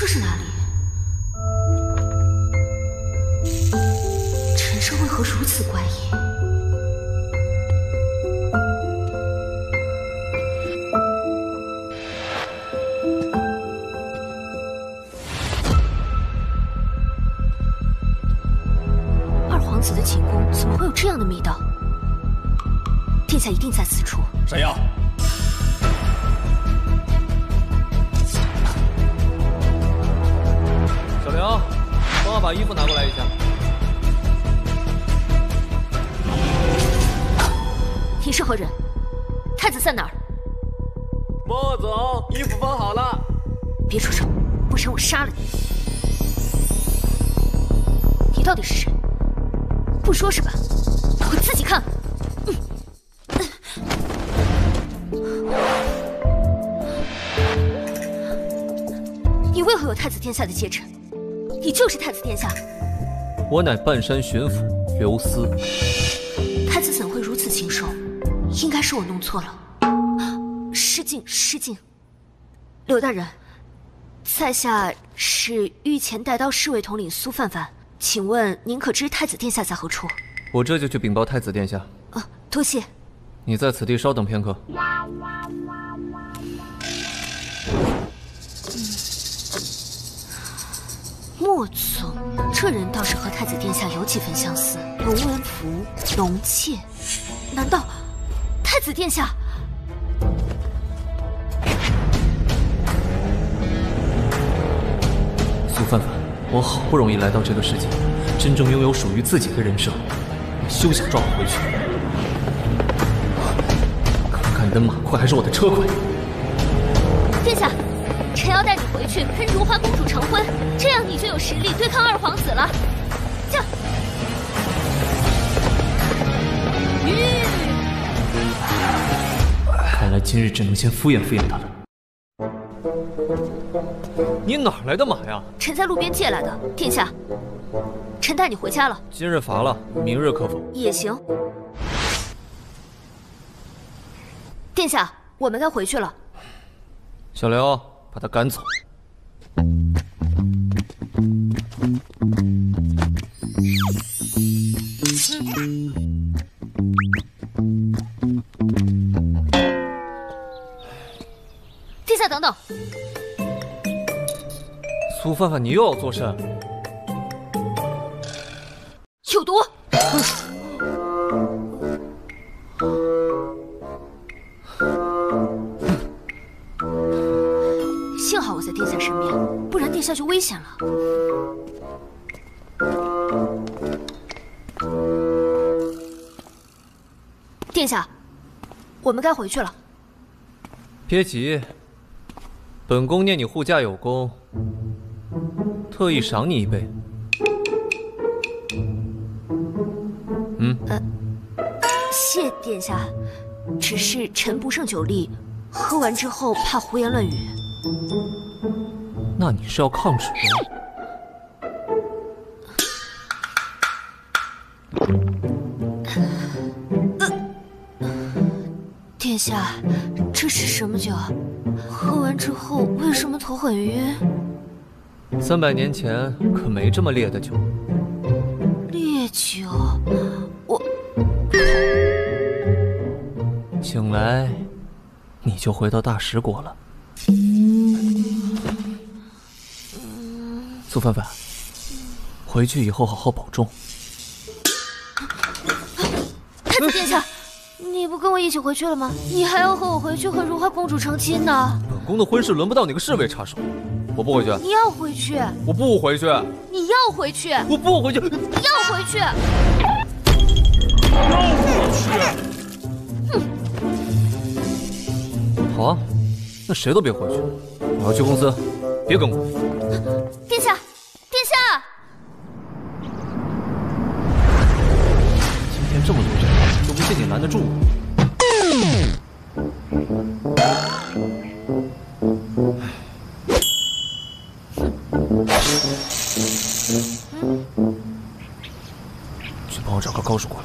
这是哪里？陈生为何如此怪异？ 这样的密道，殿下一定在此处。闪耀，小玲，帮我把衣服拿过来一下。你是何人？太子在哪儿？莫总，衣服包好了。别出声，不然我杀了你！你到底是谁？不说是吧？ 我自己看。你为何有太子殿下的戒指？你就是太子殿下。我乃半山巡抚刘思。太子怎会如此禽兽？应该是我弄错了。失敬失敬。柳大人，在下是御前带刀侍卫统领苏范范，请问您可知太子殿下在何处？ 我这就去禀报太子殿下。啊，多谢。你在此地稍等片刻。莫总，这人倒是和太子殿下有几分相似。龙纹符，龙妾，难道太子殿下？苏范范，我好不容易来到这个世界，真正拥有属于自己的人生。 休想撞我回去！看不看你的马快还是我的车快？殿下，臣要带你回去跟如花公主成婚，这样你就有实力对抗二皇子了。驾！看来今日只能先敷衍敷衍他了。你哪来的马呀？臣在路边借来的，殿下。 臣带你回家了。今日罚了，明日可否？也行。殿下，我们该回去了。小刘，把他赶走。殿下，等等。苏范范，你又要作甚？ 有毒！幸好我在殿下身边，不然殿下就危险了。殿下，我们该回去了。别急，本宫念你护驾有功，特意赏你一杯。 谢殿下，只是臣不胜酒力，喝完之后怕胡言乱语。那你是要抗旨吗？殿下，这是什么酒？喝完之后为什么头很晕？300年前可没这么烈的酒。烈酒。 醒来，你就回到大食国了。苏范范，回去以后好好保重。太子殿下，你不跟我一起回去了吗？你还要和我回去和如花公主成亲呢。本宫的婚事轮不到你个侍卫插手，我不回去。你要回去？我不回去。你要回去？我不回去。你要回去？要回去。 好啊，那谁都别回去，我要去公司，别跟我。殿下，殿下，今天这么多人，都不见你拦得住我。去帮我找个高手过来。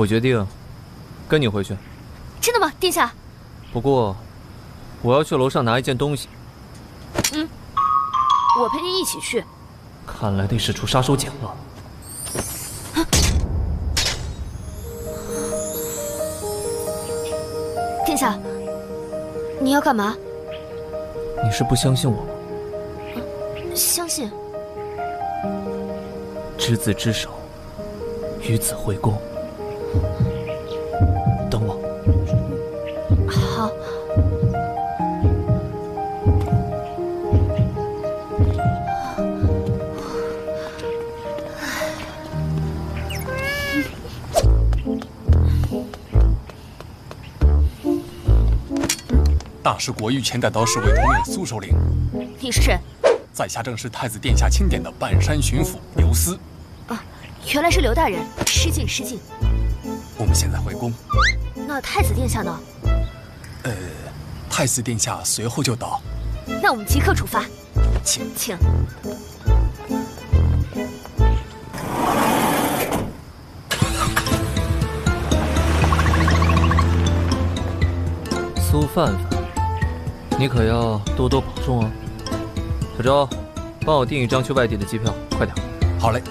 我决定跟你回去。的吗，殿下？不过，我要去楼上拿一件东西。嗯，我陪您一起去。看来得使出杀手锏了。 殿下，你要干嘛？你是不相信我吗？相信。执子之手，与子为公。等我。好。大使国御前赶刀侍卫统领苏首领，你是谁？在下正是太子殿下钦点的半山巡抚刘思。啊，原来是刘大人，失敬失敬。我们现在回宫。那太子殿下呢？太子殿下随后就到。那我们即刻出发。请。苏范范。 你可要多多保重哦，小周，帮我订一张去外地的机票，快点。好嘞。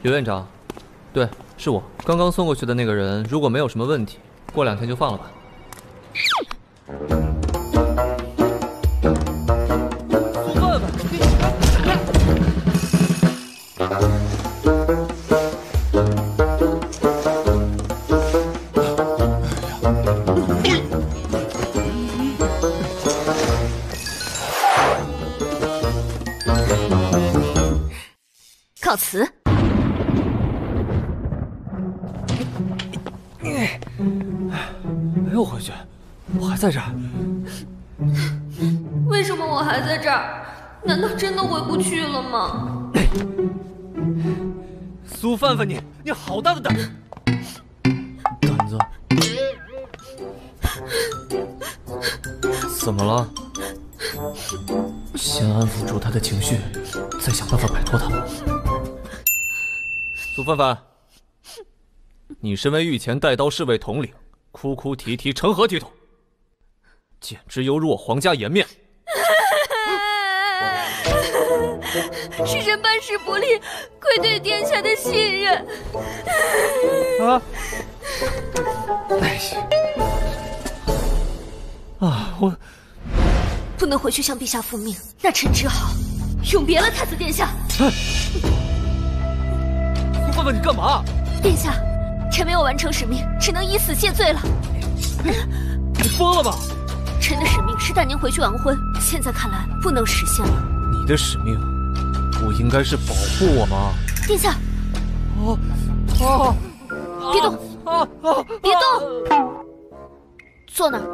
刘院长，对，是我刚刚送过去的那个人，如果没有什么问题，过2天就放了吧。苏范范。 告辞。没有回去，我还在这儿。为什么我还在这儿？难道真的回不去了吗？苏范范，你好大的胆子！怎么了？先安抚住他的情绪，再想办法摆脱他。 苏范范，你身为御前带刀侍卫统领，哭哭啼啼，成何体统？简直有辱我皇家颜面！是臣办事不力，愧对殿下的信任。啊！哎呀！啊，我不能回去向陛下复命，那臣只好永别了太子殿下。哎 范范，你干嘛？殿下，臣没有完成使命，只能以死谢罪了。你疯了吧？臣的使命是带您回去完婚，现在看来不能实现了。你的使命不应该是保护我吗？殿下，别动！别动！坐那儿。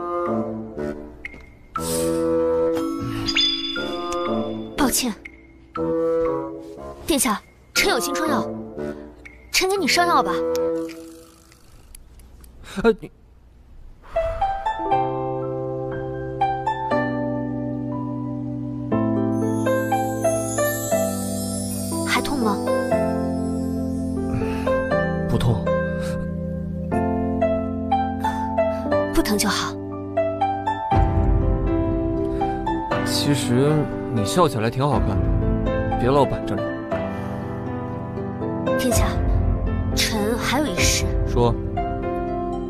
抱歉，殿下，臣有金疮药。 臣给你上药吧。你还痛吗？不痛。不疼就好。其实你笑起来挺好看的，别老板着脸。殿下。 臣还有一事，说。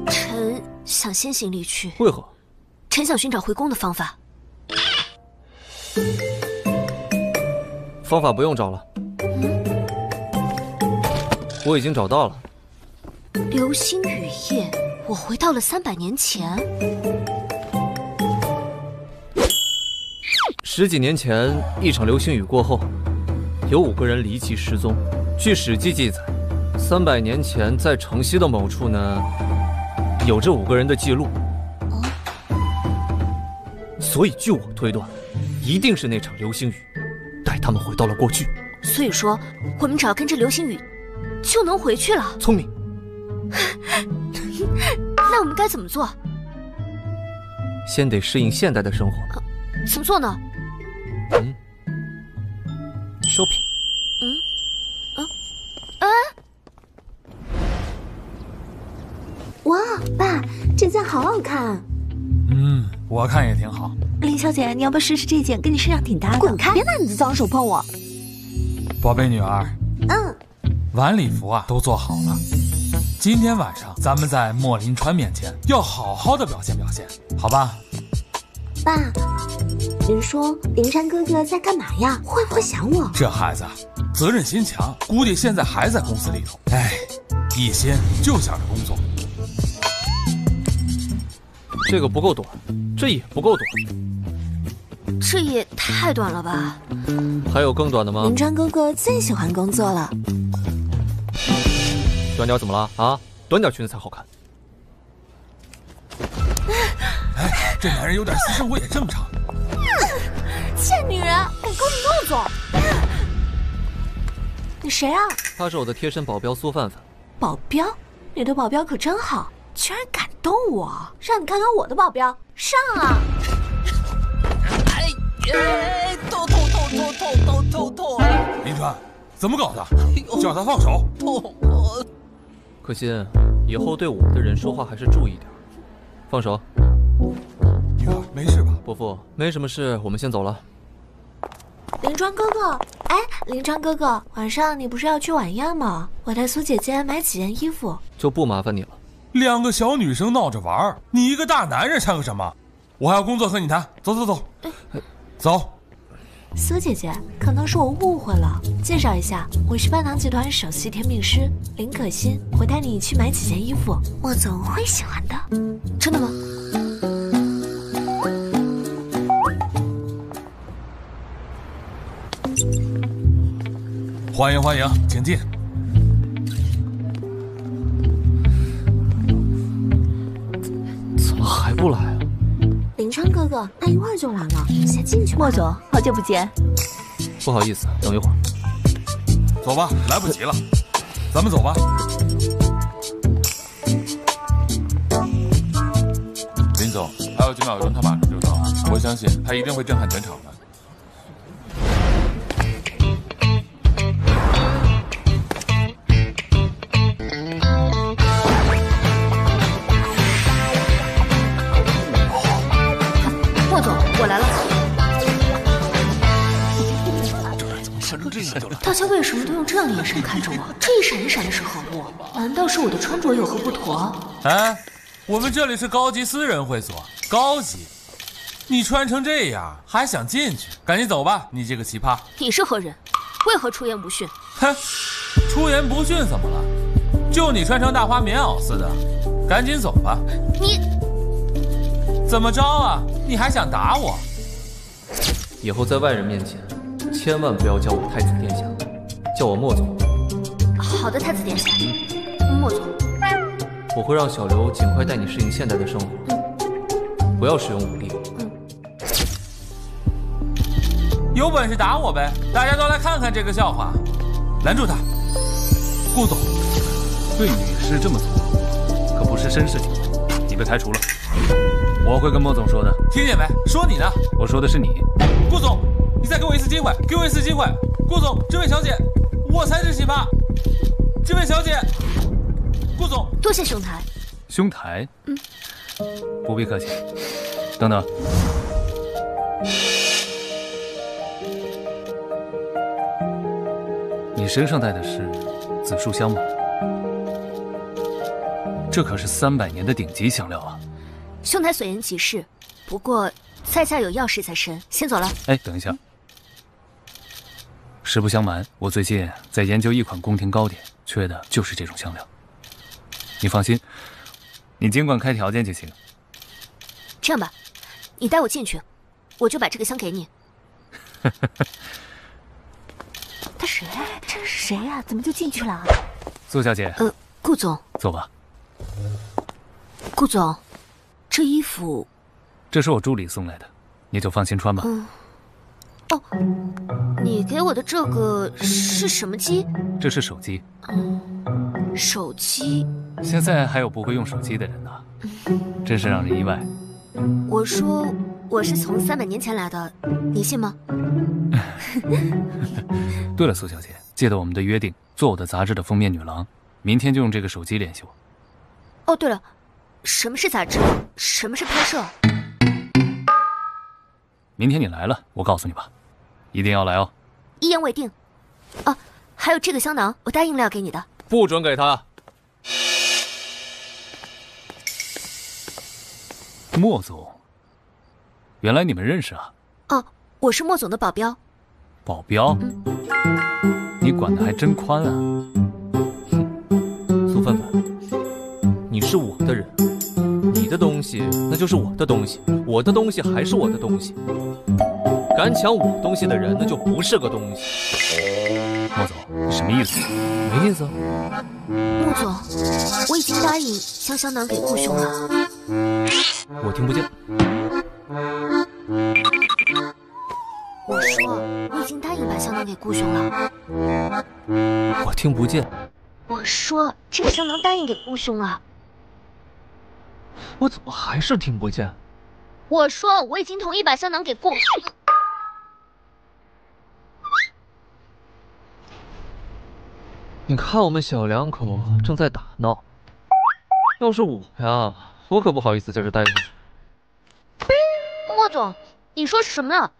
臣想先行离去，为何？臣想寻找回宫的方法。方法不用找了，我已经找到了。流星雨夜，我回到了300年前。10几年前，一场流星雨过后，有5个人离奇失踪。据《史记》记载。 300年前，在城西的某处呢，有这5个人的记录。所以据我推断，一定是那场流星雨带他们回到了过去。所以说，我们只要跟着流星雨，就能回去了。聪明。那我们该怎么做？先得适应现代的生活。怎么做呢？shopping。爸，这件好好看。嗯，我看也挺好。林小姐，你要不要试试这件？跟你身上挺搭的。滚开！别拿你的脏手碰我。宝贝女儿。嗯。晚礼服啊，都做好了。今天晚上咱们在莫林川面前要好好的表现表现，好吧？爸，你说林山哥哥在干嘛呀？会不会想我？这孩子责任心强，估计现在还在公司里头。哎。 一心就想着工作，这个不够短，这也不够短，这也太短了吧？还有更短的吗？林川哥哥最喜欢工作了。短点怎么了啊？短点裙子才好看。哎，这男人有点私生活也正常。贱女人，给哥你动作！你谁啊？她是我的贴身保镖苏范范。 保镖，你的保镖可真好，居然敢动我！让你看看我的保镖，上啊！哎，痛！林川，怎么搞的？叫他放手！痛！可心，以后对我们的人说话还是注意点。放手！女儿，没事吧？伯父，没什么事，我们先走了。林川哥哥。 哎，林川哥哥，晚上你不是要去晚宴吗？我带苏姐姐买几件衣服，就不麻烦你了。两个小女生闹着玩，你一个大男人掺和什么？我还有工作和你谈，走，走。苏姐姐，可能是我误会了。介绍一下，我是半糖集团首席甜品师林可心，我带你去买几件衣服，我总会喜欢的。真的吗？ 欢迎，请进。怎么还不来啊？林川哥哥，他一会儿就来了，先进去吧。莫总，好久不见。不好意思，等一会儿。走吧，来不及了，咱们走吧。林总，还有几秒钟，他马上就到，我相信他一定会震撼全场的。 大家为什么都用这样的眼神看着我？这一闪一闪的是何物？难道是我的穿着有何不妥？哎，我们这里是高级私人会所，高级。你穿成这样还想进去？赶紧走吧，你这个奇葩！你是何人？为何出言不逊？哼，出言不逊怎么了？就你穿成大花棉袄似的，赶紧走吧。你怎么着啊？你还想打我？以后在外人面前。 千万不要叫我太子殿下，叫我莫总。好的，太子殿下，莫总。我会让小刘尽快带你适应现代的生活，不要使用武力。有本事打我呗！大家都来看看这个笑话。拦住他，顾总，对女士这么粗鲁，可不是绅士行为，你被开除了。我会跟莫总说的。听见没？说你呢。我说的是你，顾总。 你再给我一次机会，顾总，这位小姐，我才是奇葩。这位小姐，顾总，多谢兄台。兄台，嗯，不必客气。等等，你身上带的是紫树香吗？这可是300年的顶级香料啊！兄台所言极是，不过。 在下有要事在身，先走了。哎，等一下。实不相瞒，我最近在研究一款宫廷糕点，缺的就是这种香料。你放心，你尽管开条件就行。这样吧，你带我进去，我就把这个香给你。他谁呀？这是谁呀？怎么就进去了？苏小姐。顾总。走吧。顾总，这衣服。 这是我助理送来的，你就放心穿吧。嗯。哦，你给我的这个是什么机？这是手机。嗯，手机。现在还有不会用手机的人呢，真是让人意外。我说我是从300年前来的，你信吗？对了，苏小姐，记得我们的约定，做我的杂志的封面女郎，明天就用这个手机联系我。哦，对了。什么是杂志，什么是拍摄。明天你来了，我告诉你吧，一定要来哦。一言为定。啊，还有这个香囊，我答应了要给你的。不准给他。莫总，原来你们认识啊？哦，我是莫总的保镖。保镖？嗯、你管得还真宽啊！苏范范。 你是我的人，你的东西那就是我的东西，我的东西还是我的东西。敢抢我东西的人，那就不是个东西。莫总，你什么意思？没意思。莫总，我已经答应将香囊给顾兄了。我听不见。我说，我已经答应把香囊给顾兄了。我听不见。我说，这个香囊答应给顾兄了。 我怎么还是听不见？我说我已经同意把香囊给顾。你看我们小两口正在打闹，要是我呀，我可不好意思在这待着。莫总，你说什么呢？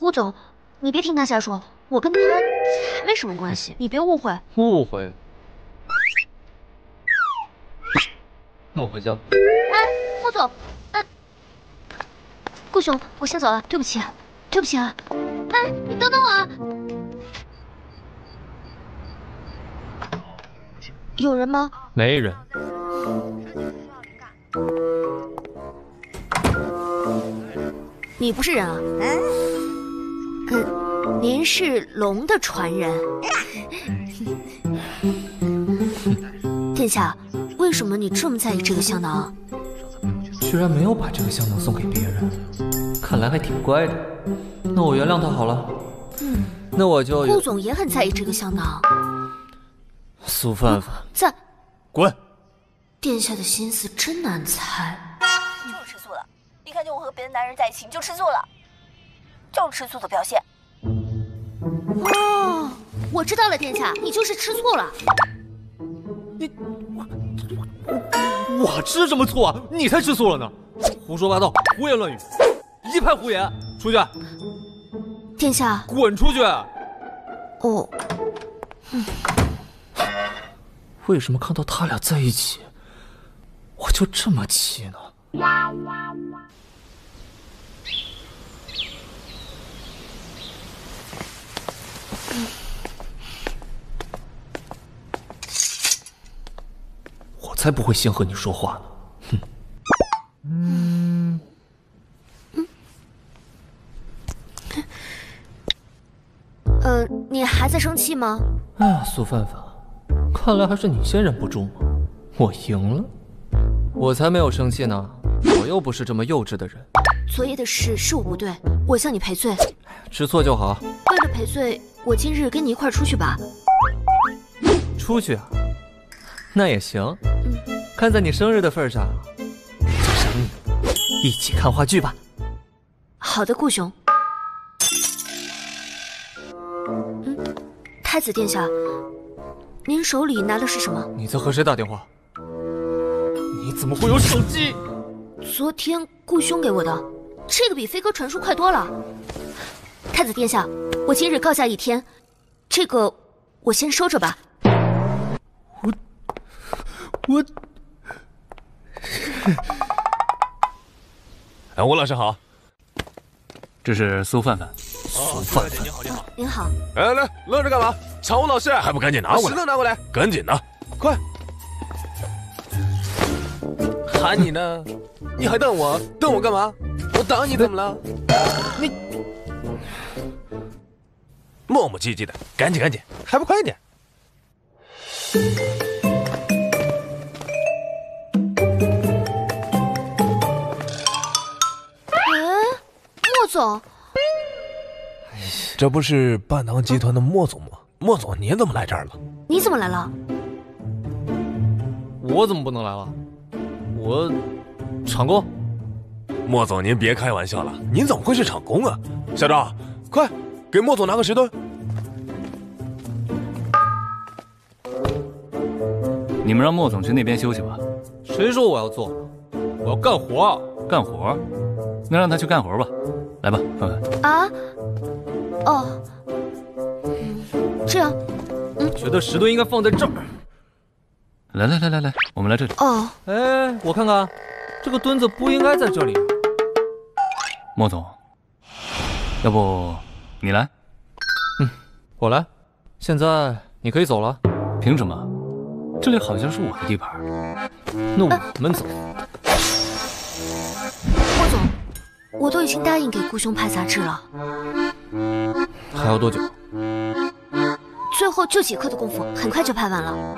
顾总，你别听他瞎说，我跟他没什么关系，你别误会。误会。 那我回家。哎，莫总，哎，顾兄，我先走了，对不起，对不起啊！哎，你等等我啊！有人吗？没人。你不是人啊？您是龙的传人。殿下。 为什么你这么在意这个香囊？居然没有把这个香囊送给别人，看来还挺乖的。那我原谅他好了。嗯，那我就……顾总也很在意这个香囊。苏范范在，滚！殿下的心思真难猜。就是吃醋了，一看见我和别的男人在一起，你就吃醋了，就是吃醋的表现。哦，我知道了，殿下，你就是吃醋了。你。 我吃什么醋啊？你才吃醋了呢！胡说八道，胡言乱语，一派胡言！出去！殿下，滚出去！哦，嗯，为什么看到他俩在一起，我就这么气呢？我才不会先和你说话呢！哼。你还在生气吗？哎呀，苏范范，看来还是你先忍不住嘛。我赢了，我才没有生气呢，我又不是这么幼稚的人。昨夜的事是我不对，我向你赔罪。知错就好。为了赔罪，我今日跟你一块出去吧。出去啊？ 那也行，看在你生日的份上，就赏你一起看话剧吧。好的，顾兄。嗯，太子殿下，您手里拿的是什么？你在和谁打电话？你怎么会有手机？昨天顾兄给我的，这个比飞鸽传书快多了。太子殿下，我今日告假一天，这个我先收着吧。 我，哎，吴老师好，这是苏范范。苏范范，您好，您好，您好。哎，来，愣着干嘛？抢吴老师，还不赶紧拿过来！石头拿过来，赶紧的，快！喊你呢，你还瞪我，瞪我干嘛？我挡你怎么了？你磨磨唧唧的，赶紧赶紧，还不快点！ 总，这不是半囊集团的莫总吗？莫总，你怎么来这儿了？你怎么来了？我怎么不能来了？我厂工。莫总，您别开玩笑了，您怎么会是厂工啊？小赵，快给莫总拿个石墩。你们让莫总去那边休息吧。谁说我要坐牢？我要干活，干活。那让他去干活吧。来吧，看看。啊？哦。这样。嗯。觉得石墩应该放在这儿。来，我们来这里。哦。哎，我看看，这个墩子不应该在这里。莫总，要不你来？嗯，我来。现在你可以走了。凭什么？ 这里好像是我的地盘，那我们走。霍总，我都已经答应给顾兄派杂志了，还要多久？最后就几刻的功夫，很快就拍完了。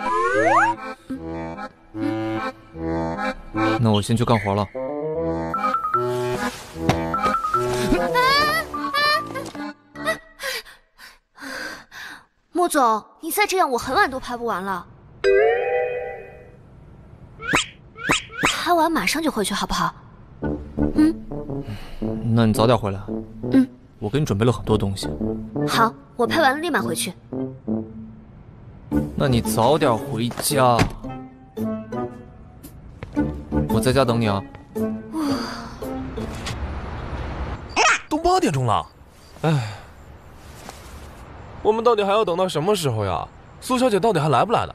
那我先去干活了。莫总，你再这样，我很晚都拍不完了。 拍完马上就回去，好不好？嗯，那你早点回来。嗯，我给你准备了很多东西。好，我拍完了立马回去。那你早点回家，我在家等你啊。都8点钟了，哎，我们到底还要等到什么时候呀？苏小姐到底还来不来了？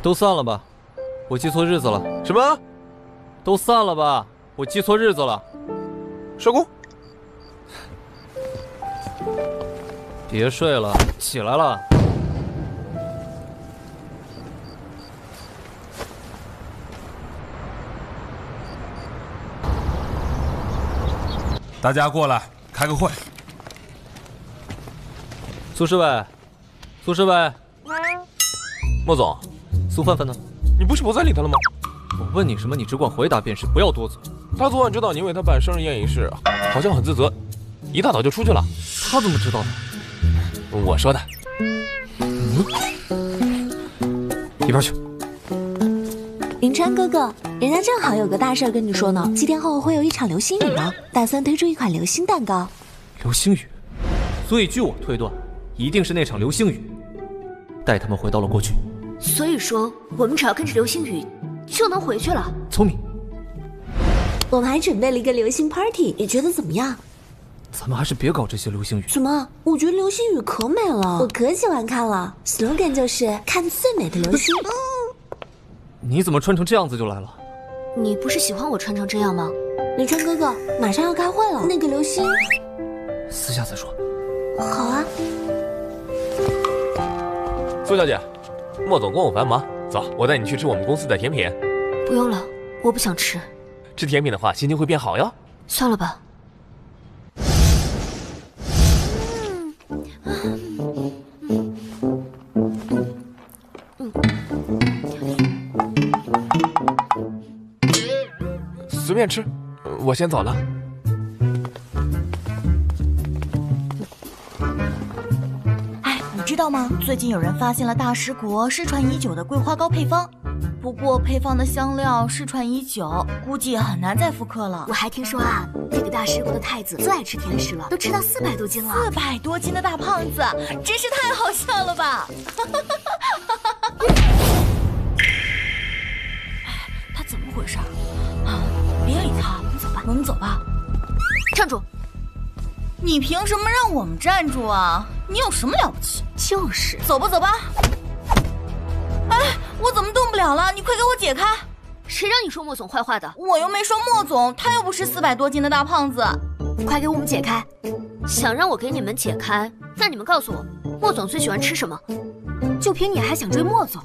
都散了吧，我记错日子了。什么？都散了吧，我记错日子了。收工。别睡了，起来了。大家过来开个会。苏侍卫，苏侍卫，莫总。 苏范范呢？你不是不再理他了吗？我问你什么，你只管回答便是，不要多嘴。他昨晚知道你为他办生日宴一事，好像很自责，一大早就出去了。他怎么知道的？我说的。嗯、一边去。林川哥哥，人家正好有个大事跟你说呢。7天后会有一场流星雨呢，打算推出一款流星蛋糕。流星雨？所以据我推断，一定是那场流星雨带他们回到了过去。 所以说，我们只要跟着流星雨，就能回去了。聪明。我们还准备了一个流星 party， 你觉得怎么样？咱们还是别搞这些流星雨。怎么？我觉得流星雨可美了，我可喜欢看了。slogan 就是看最美的流星。你怎么穿成这样子就来了？你不是喜欢我穿成这样吗？林川哥哥，马上要开会了，那个流星，私下再说。好啊。苏小姐。 莫总公务繁忙，走，我带你去吃我们公司的甜品。不用了，我不想吃。吃甜品的话，心情会变好哟。算了吧。随便吃，我先走了。 知道吗？最近有人发现了大食国失传已久的桂花糕配方，不过配方的香料失传已久，估计很难再复刻了。我还听说啊，这个大食国的太子最爱吃甜食了，都吃到400多斤了。400多斤的大胖子，真是太好笑了吧！哎，他怎么回事？啊，别理他，我们走吧。我们走吧。站住！你凭什么让我们站住啊？ 你有什么了不起？就是，走吧走吧。哎，我怎么动不了了？你快给我解开！谁让你说莫总坏话的？我又没说莫总，他又不是400多斤的大胖子。快给我们解开！想让我给你们解开？那你们告诉我，莫总最喜欢吃什么？就凭你还想追莫总？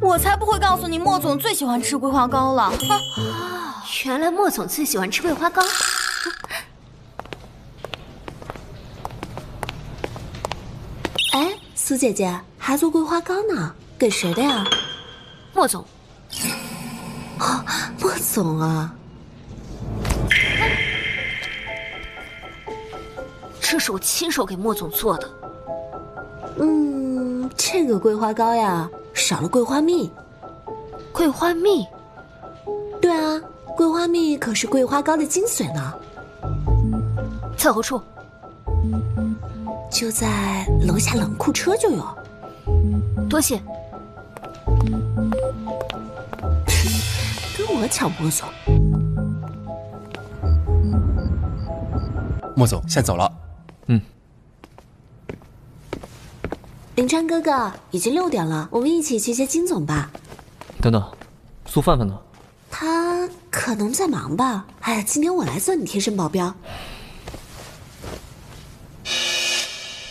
我才不会告诉你，莫总最喜欢吃桂花糕了。哼！哦，原来莫总最喜欢吃桂花糕。 哎，苏姐姐还做桂花糕呢，给谁的呀？莫总。哦，莫总啊！这是我亲手给莫总做的。嗯，这个桂花糕呀，少了桂花蜜。桂花蜜？对啊，桂花蜜可是桂花糕的精髓呢。在何处？ 就在楼下冷库车就有。多谢。跟我抢莫总，莫总先走了。嗯。林川哥哥，已经6点了，我们一起去接金总吧。等等，苏范范呢？他可能在忙吧。哎呀，今天我来做你贴身保镖。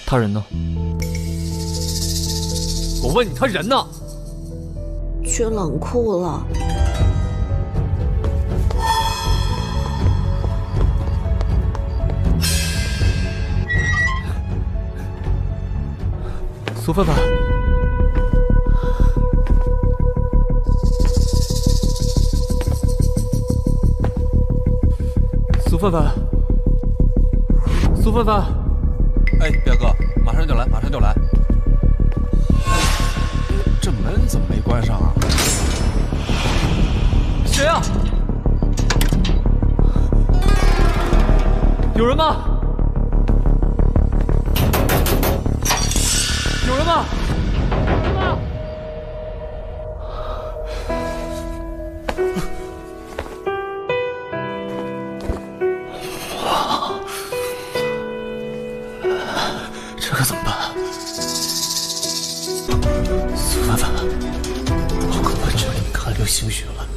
他人呢？我问你，他人呢？去冷库了。苏范范，苏范范，苏范范。 哎，彪哥，马上就来，马上就来！这门怎么没关上啊？谁啊？有人吗？有人吗？有人吗？休学了。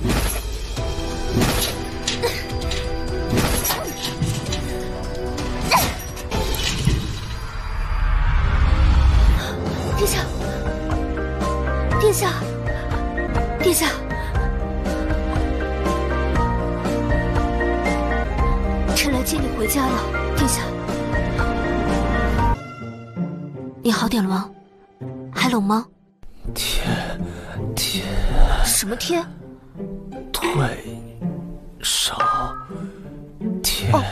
殿下，殿下，殿下，臣来接你回家了，殿下。你好点了吗？还冷吗？贴。 什么贴？腿手贴。哦、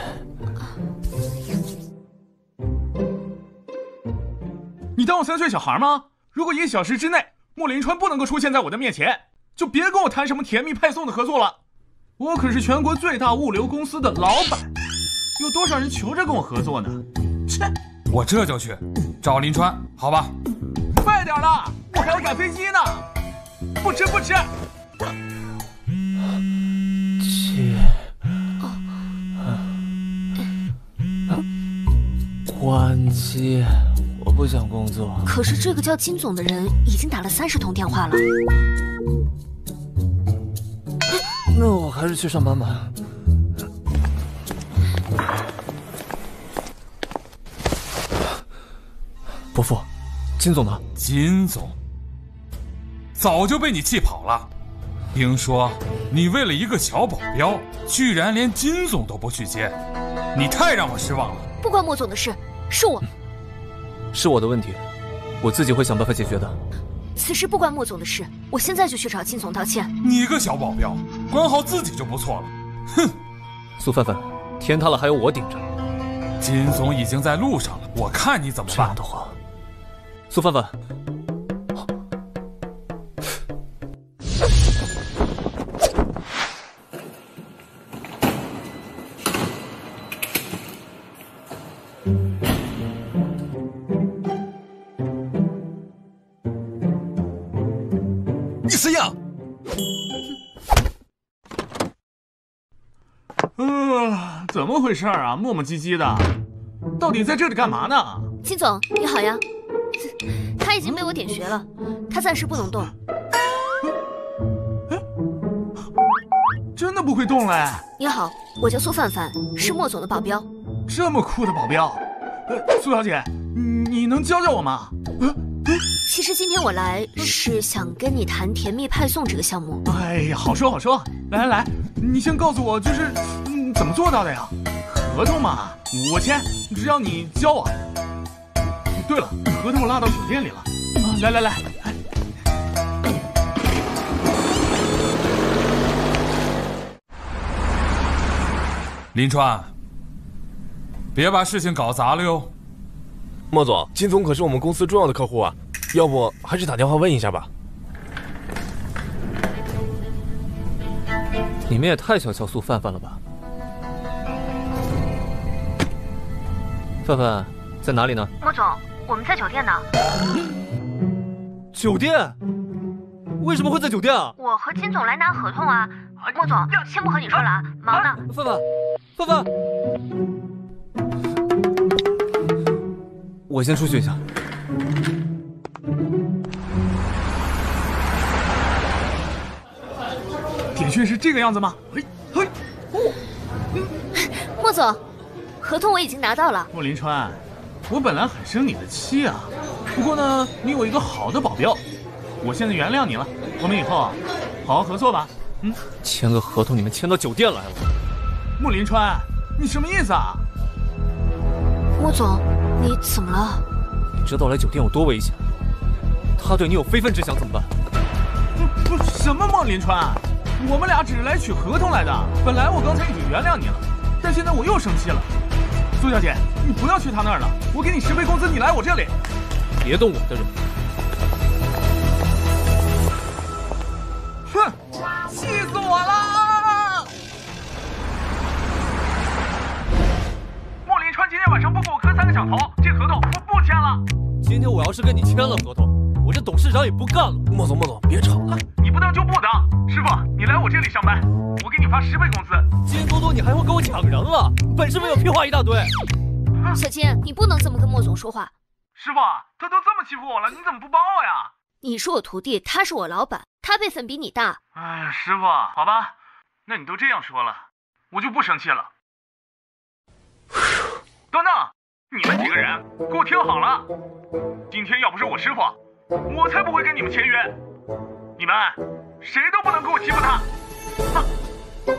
你当我3岁小孩吗？如果1小时之内莫林川不能够出现在我的面前，就别跟我谈什么甜蜜派送的合作了。我可是全国最大物流公司的老板，有多少人求着跟我合作呢？切！我这就去找林川，好吧？快点啦，我还要赶飞机呢。 不吃不吃，切，关机，我不想工作。可是这个叫金总的人已经打了30通电话了。那我还是去上班吧。伯父，金总呢？金总。 早就被你气跑了，听说你为了一个小保镖，居然连金总都不去接，你太让我失望了。不关莫总的事，是我，是我的问题，我自己会想办法解决的。此事不关莫总的事，我现在就去找金总道歉。你个小保镖，管好自己就不错了。哼，苏范范，天塌了还有我顶着。金总已经在路上了，我看你怎么办。这样的话，苏范范。 怎么回事啊？磨磨唧唧的，到底在这里干嘛呢？金总，你好呀，他已经被我点穴了，他暂时不能动。哎，真的不会动嘞！你好，我叫苏范范，是莫总的保镖。这么酷的保镖，苏小姐，你能教教我吗？其实今天我来是想跟你谈甜蜜派送这个项目。哎呀，好说好说，来来来，你先告诉我，就是。 怎么做到的呀？合同嘛，我签，只要你教我。对了，合同我落到酒店里了。啊，来来来，林川，别把事情搞砸了哟。莫总，金总可是我们公司重要的客户啊，要不还是打电话问一下吧。你们也太小瞧苏范范了吧？ 范范在哪里呢？莫总，我们在酒店呢。酒店？为什么会在酒店啊？我和金总来拿合同啊。莫总，先不和你说了啊，忙呢。范范，范范，我先出去一下。 的确是这个样子吗？嘿，嘿，哦，莫总，合同我已经拿到了。莫林川，我本来很生你的气啊，不过呢，你有一个好的保镖，我现在原谅你了。我们以后啊，好好合作吧。嗯，签个合同你们签到酒店来了。莫林川，你什么意思啊？莫总，你怎么了？你知道来酒店有多危险？他对你有非分之想怎么办？不，什么莫林川？ 我们俩只是来取合同来的，本来我刚才已经原谅你了，但现在我又生气了。苏小姐，你不要去他那儿了，我给你10倍工资，你来我这里。别动我的人！哼，气死我了！莫林川今天晚上不给我磕3个响头，这合同我不签了。今天我要是跟你签了合同。 我这董事长也不干了。莫总，莫总，别吵了，你不当就不当。师傅，你来我这里上班，我给你发10倍工资。金多多，你还会跟我抢人了？本事没有，屁话一大堆。小金，你不能这么跟莫总说话。师傅，他都这么欺负我了，你怎么不帮我呀？你是我徒弟，他是我老板，他辈分比你大。哎，师傅，好吧，那你都这样说了，我就不生气了。等等，你们几个人给我听好了，今天要不是我师傅。 我才不会跟你们签约！你们谁都不能给我欺负他！哼！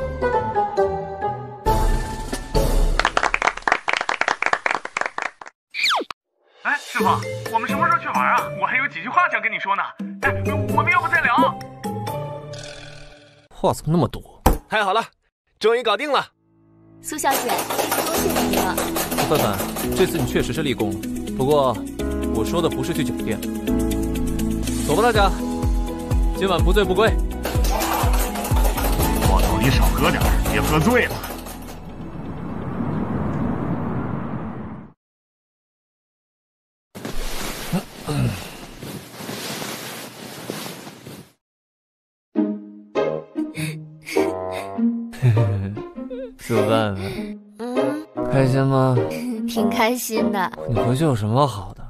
哎，师傅，我们什么时候去玩啊？我还有几句话想跟你说呢。哎，我们要不再聊？话怎么那么多？太好了，终于搞定了！苏小姐，恭喜你了！范范，这次你确实是立功，不过我说的不是去酒店。 走吧，大家，今晚不醉不归。莫总，你少喝点，别喝醉了。怎么办呢？嗯，开心吗？挺开心的。你回去有什么好的？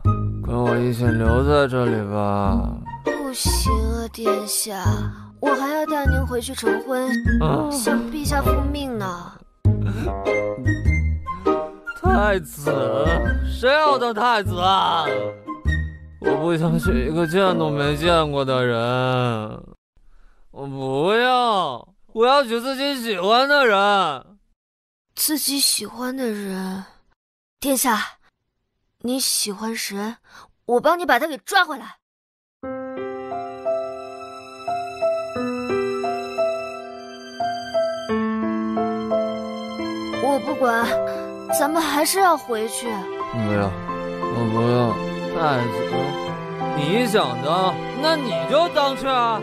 跟我一起留在这里吧！不行啊，殿下，我还要带您回去成婚，向陛下复命呢。太子，谁要当太子啊？我不想娶一个见都没见过的人，我不要，我要娶自己喜欢的人。自己喜欢的人，殿下。 你喜欢谁？我帮你把他给抓回来。我不管，咱们还是要回去。不要，我不要。太子，你想当，那你就当去啊。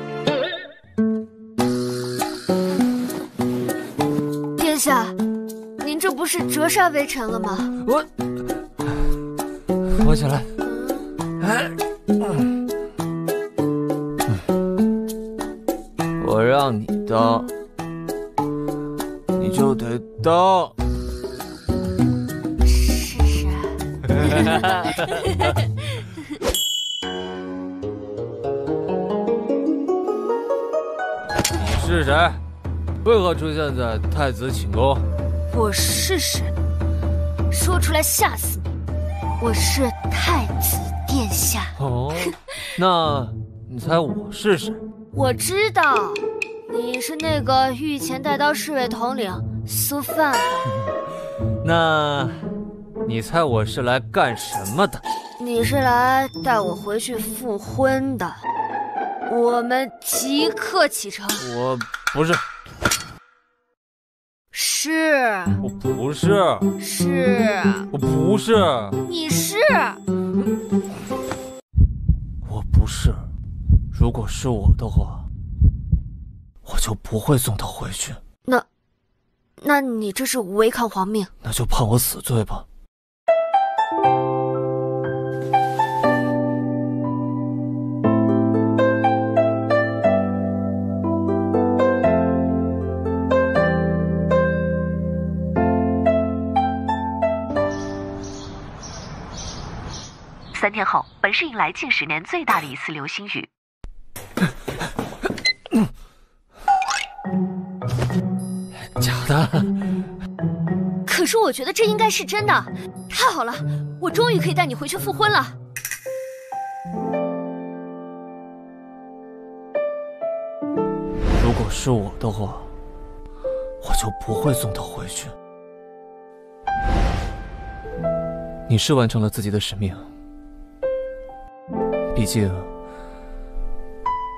殿下，您这不是折煞微臣了吗？我。 扶起来，我让你当，你就得当。试试。你是谁？为何出现在太子寝宫？我是谁？说出来吓死你！ 我是太子殿下。哦，那你猜我是谁？我知道，你是那个御前带刀侍卫统领苏范范。那，你猜我是来干什么的？你是来带我回去复婚的。我们即刻启程。我不是。 是，我不是。是，我不是。你是，我不是。如果是我的话，我就不会送他回去。那你这是违抗皇命。那就判我死罪吧。3天后，本市迎来近10年最大的一次流星雨。假的？可是我觉得这应该是真的。太好了，我终于可以带你回去复婚了。 如果是我的话，我就不会送他回去。你是完成了自己的使命，毕竟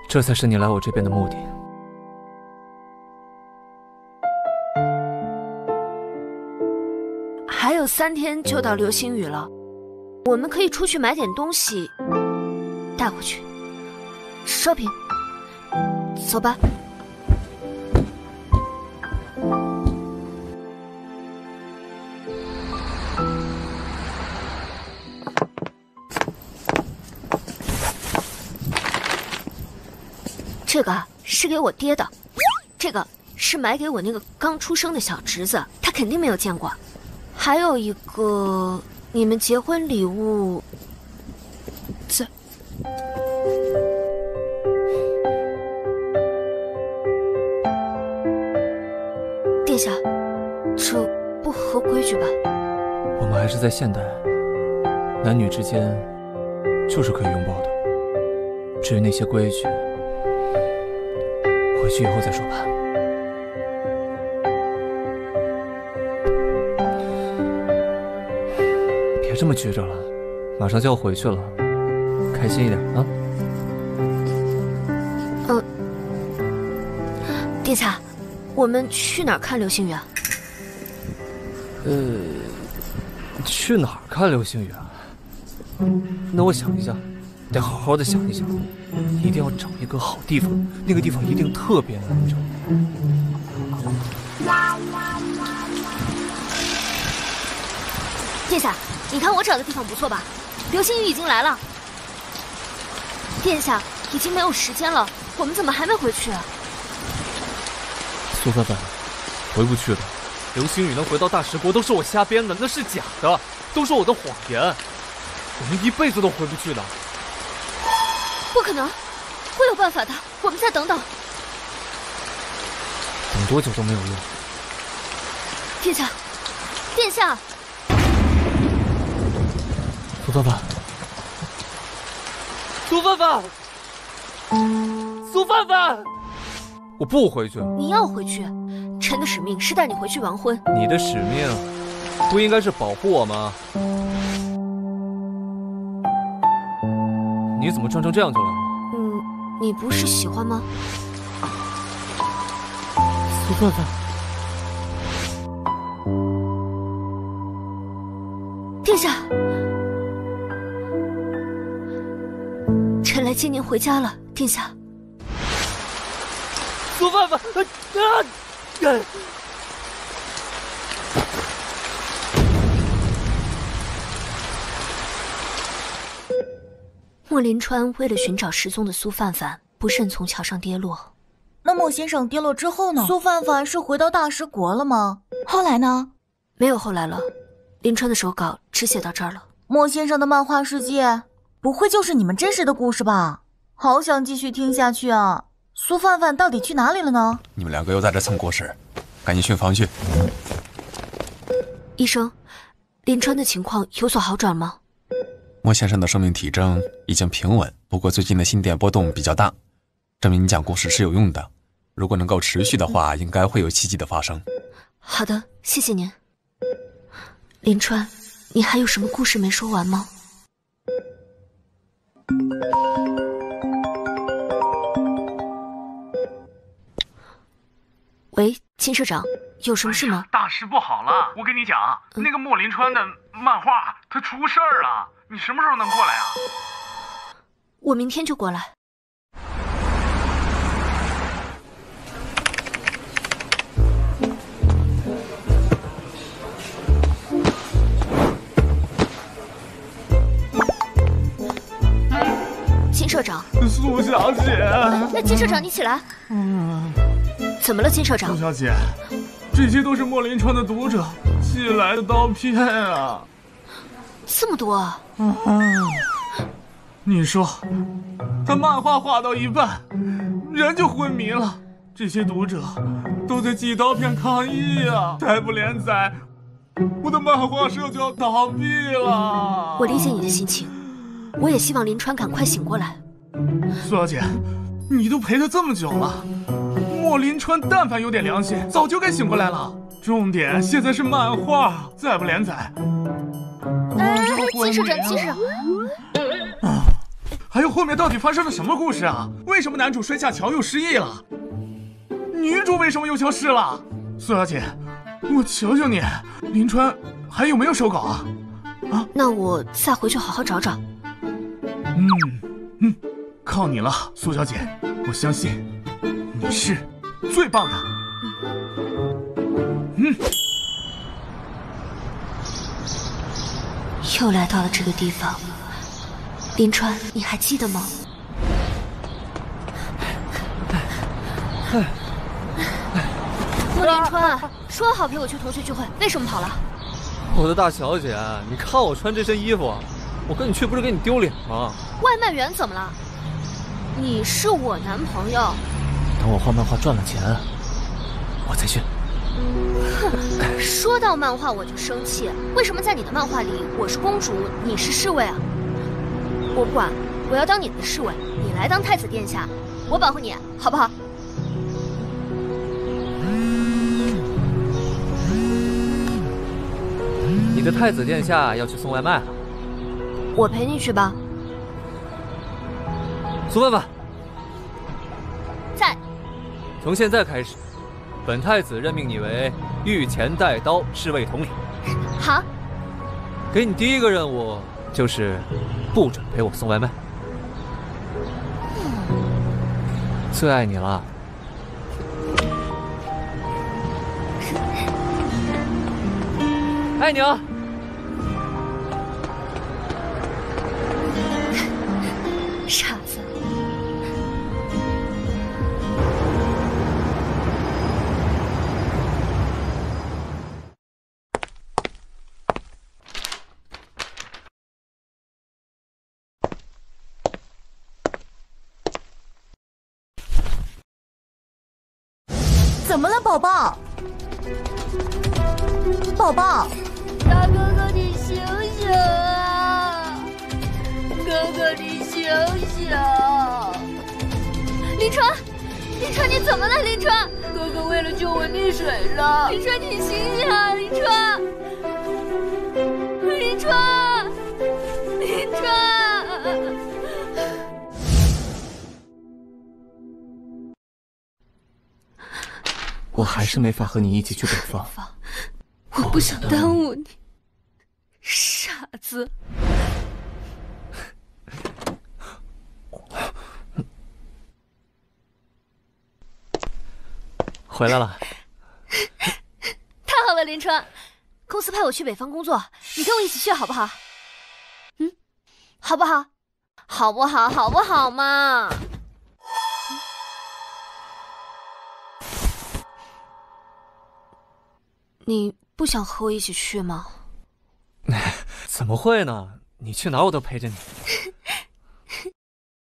这才是你来我这边的目的。还有3天就到流星雨了，我们可以出去买点东西带回去 shopping。走吧。 这个是给我爹的，这个是买给我那个刚出生的小侄子，他肯定没有见过。还有一个，你们结婚礼物，这。殿下，这不合规矩吧？我们还是在现代，男女之间就是可以拥抱的。至于那些规矩。 回去以后再说吧。别这么拘着了，马上就要回去了，开心一点啊！殿下，我们去哪儿看流星雨啊？去哪儿看流星雨啊？那我想一下，得好好的想一想。 一定要找一个好地方，那个地方一定特别难找。殿下，你看我找的地方不错吧？流星雨已经来了。殿下，已经没有时间了，我们怎么还没回去啊？苏凡凡，回不去了。流星雨能回到大食国都是我瞎编的，那是假的，都是我的谎言。我们一辈子都回不去的。 不可能，会有办法的。我们再等等。等多久都没有用。殿下，殿下，苏凡凡，苏凡凡，苏凡凡，我不回去。你要回去，臣的使命是带你回去完婚。你的使命不应该是保护我吗？ 你怎么穿成这样就来了？你不是喜欢吗？苏范范，殿下，臣来接您回家了，殿下。苏范范，莫林川为了寻找失踪的苏范范，不慎从桥上跌落。那莫先生跌落之后呢？苏范范是回到大食国了吗？后来呢？没有后来了。林川的手稿只写到这儿了。莫先生的漫画世界，不会就是你们真实的故事吧？好想继续听下去啊！苏范范到底去哪里了呢？你们两个又在这蹭故事，赶紧去房去。医生，林川的情况有所好转吗？ 莫先生的生命体征已经平稳，不过最近的心电波动比较大，证明你讲故事是有用的。如果能够持续的话，应该会有奇迹的发生。好的，谢谢您，林川，你还有什么故事没说完吗？喂，秦社长，有什么事吗？哎、大事不好了！我跟你讲，那个莫林川的漫画，他出事儿了。 你什么时候能过来啊？我明天就过来。金社长，苏小姐，那金社长你起来。怎么了，金社长？苏小姐，这些都是莫林川的读者寄来的刀片啊。 这么多啊！你说，他漫画画到一半，人就昏迷了，这些读者都在寄刀片抗议啊！再不连载，我的漫画社就要倒闭了。我理解你的心情，我也希望林川赶快醒过来。苏小姐，你都陪他这么久了，莫林川但凡有点良心，早就该醒过来了。重点现在是漫画，再不连载，骑士长。 还有后面到底发生了什么故事啊？为什么男主摔下桥又失忆了？女主为什么又消失了？苏小姐，我求求你，林川还有没有手稿啊？啊，那我再回去好好找找。靠你了，苏小姐，我相信你是最棒的。又来到了这个地方。 林川，你还记得吗？莫林川，说好陪我去同学聚会，为什么跑了？我的大小姐，你看我穿这身衣服，我跟你去不是给你丢脸吗？外卖员怎么了？你是我男朋友。等我画漫画赚了钱，我再去。哼，说到漫画我就生气，为什么在你的漫画里我是公主，你是侍卫啊？ 我不管，我要当你的侍卫，你来当太子殿下，我保护你，好不好？你的太子殿下要去送外卖了，我陪你去吧。苏范范，在。从现在开始，本太子任命你为御前带刀侍卫统领。好。给你第一个任务。 就是不准陪我送外卖。最爱你了。爱你啊！傻子。怎么了，宝宝？宝宝，大哥哥，你醒醒啊！哥哥，你醒醒！林川，林川，你怎么了？林川，哥哥为了救我溺水了。林川，你醒醒啊！林川，林川，林川。 我还是没法和你一起去北方，我不想耽误你，傻子。回来了，太好了，林川，公司派我去北方工作，你跟我一起去好不好？嗯，好不好？好不好？好不好嘛？ 你不想和我一起去吗？怎么会呢？你去哪我都陪着你。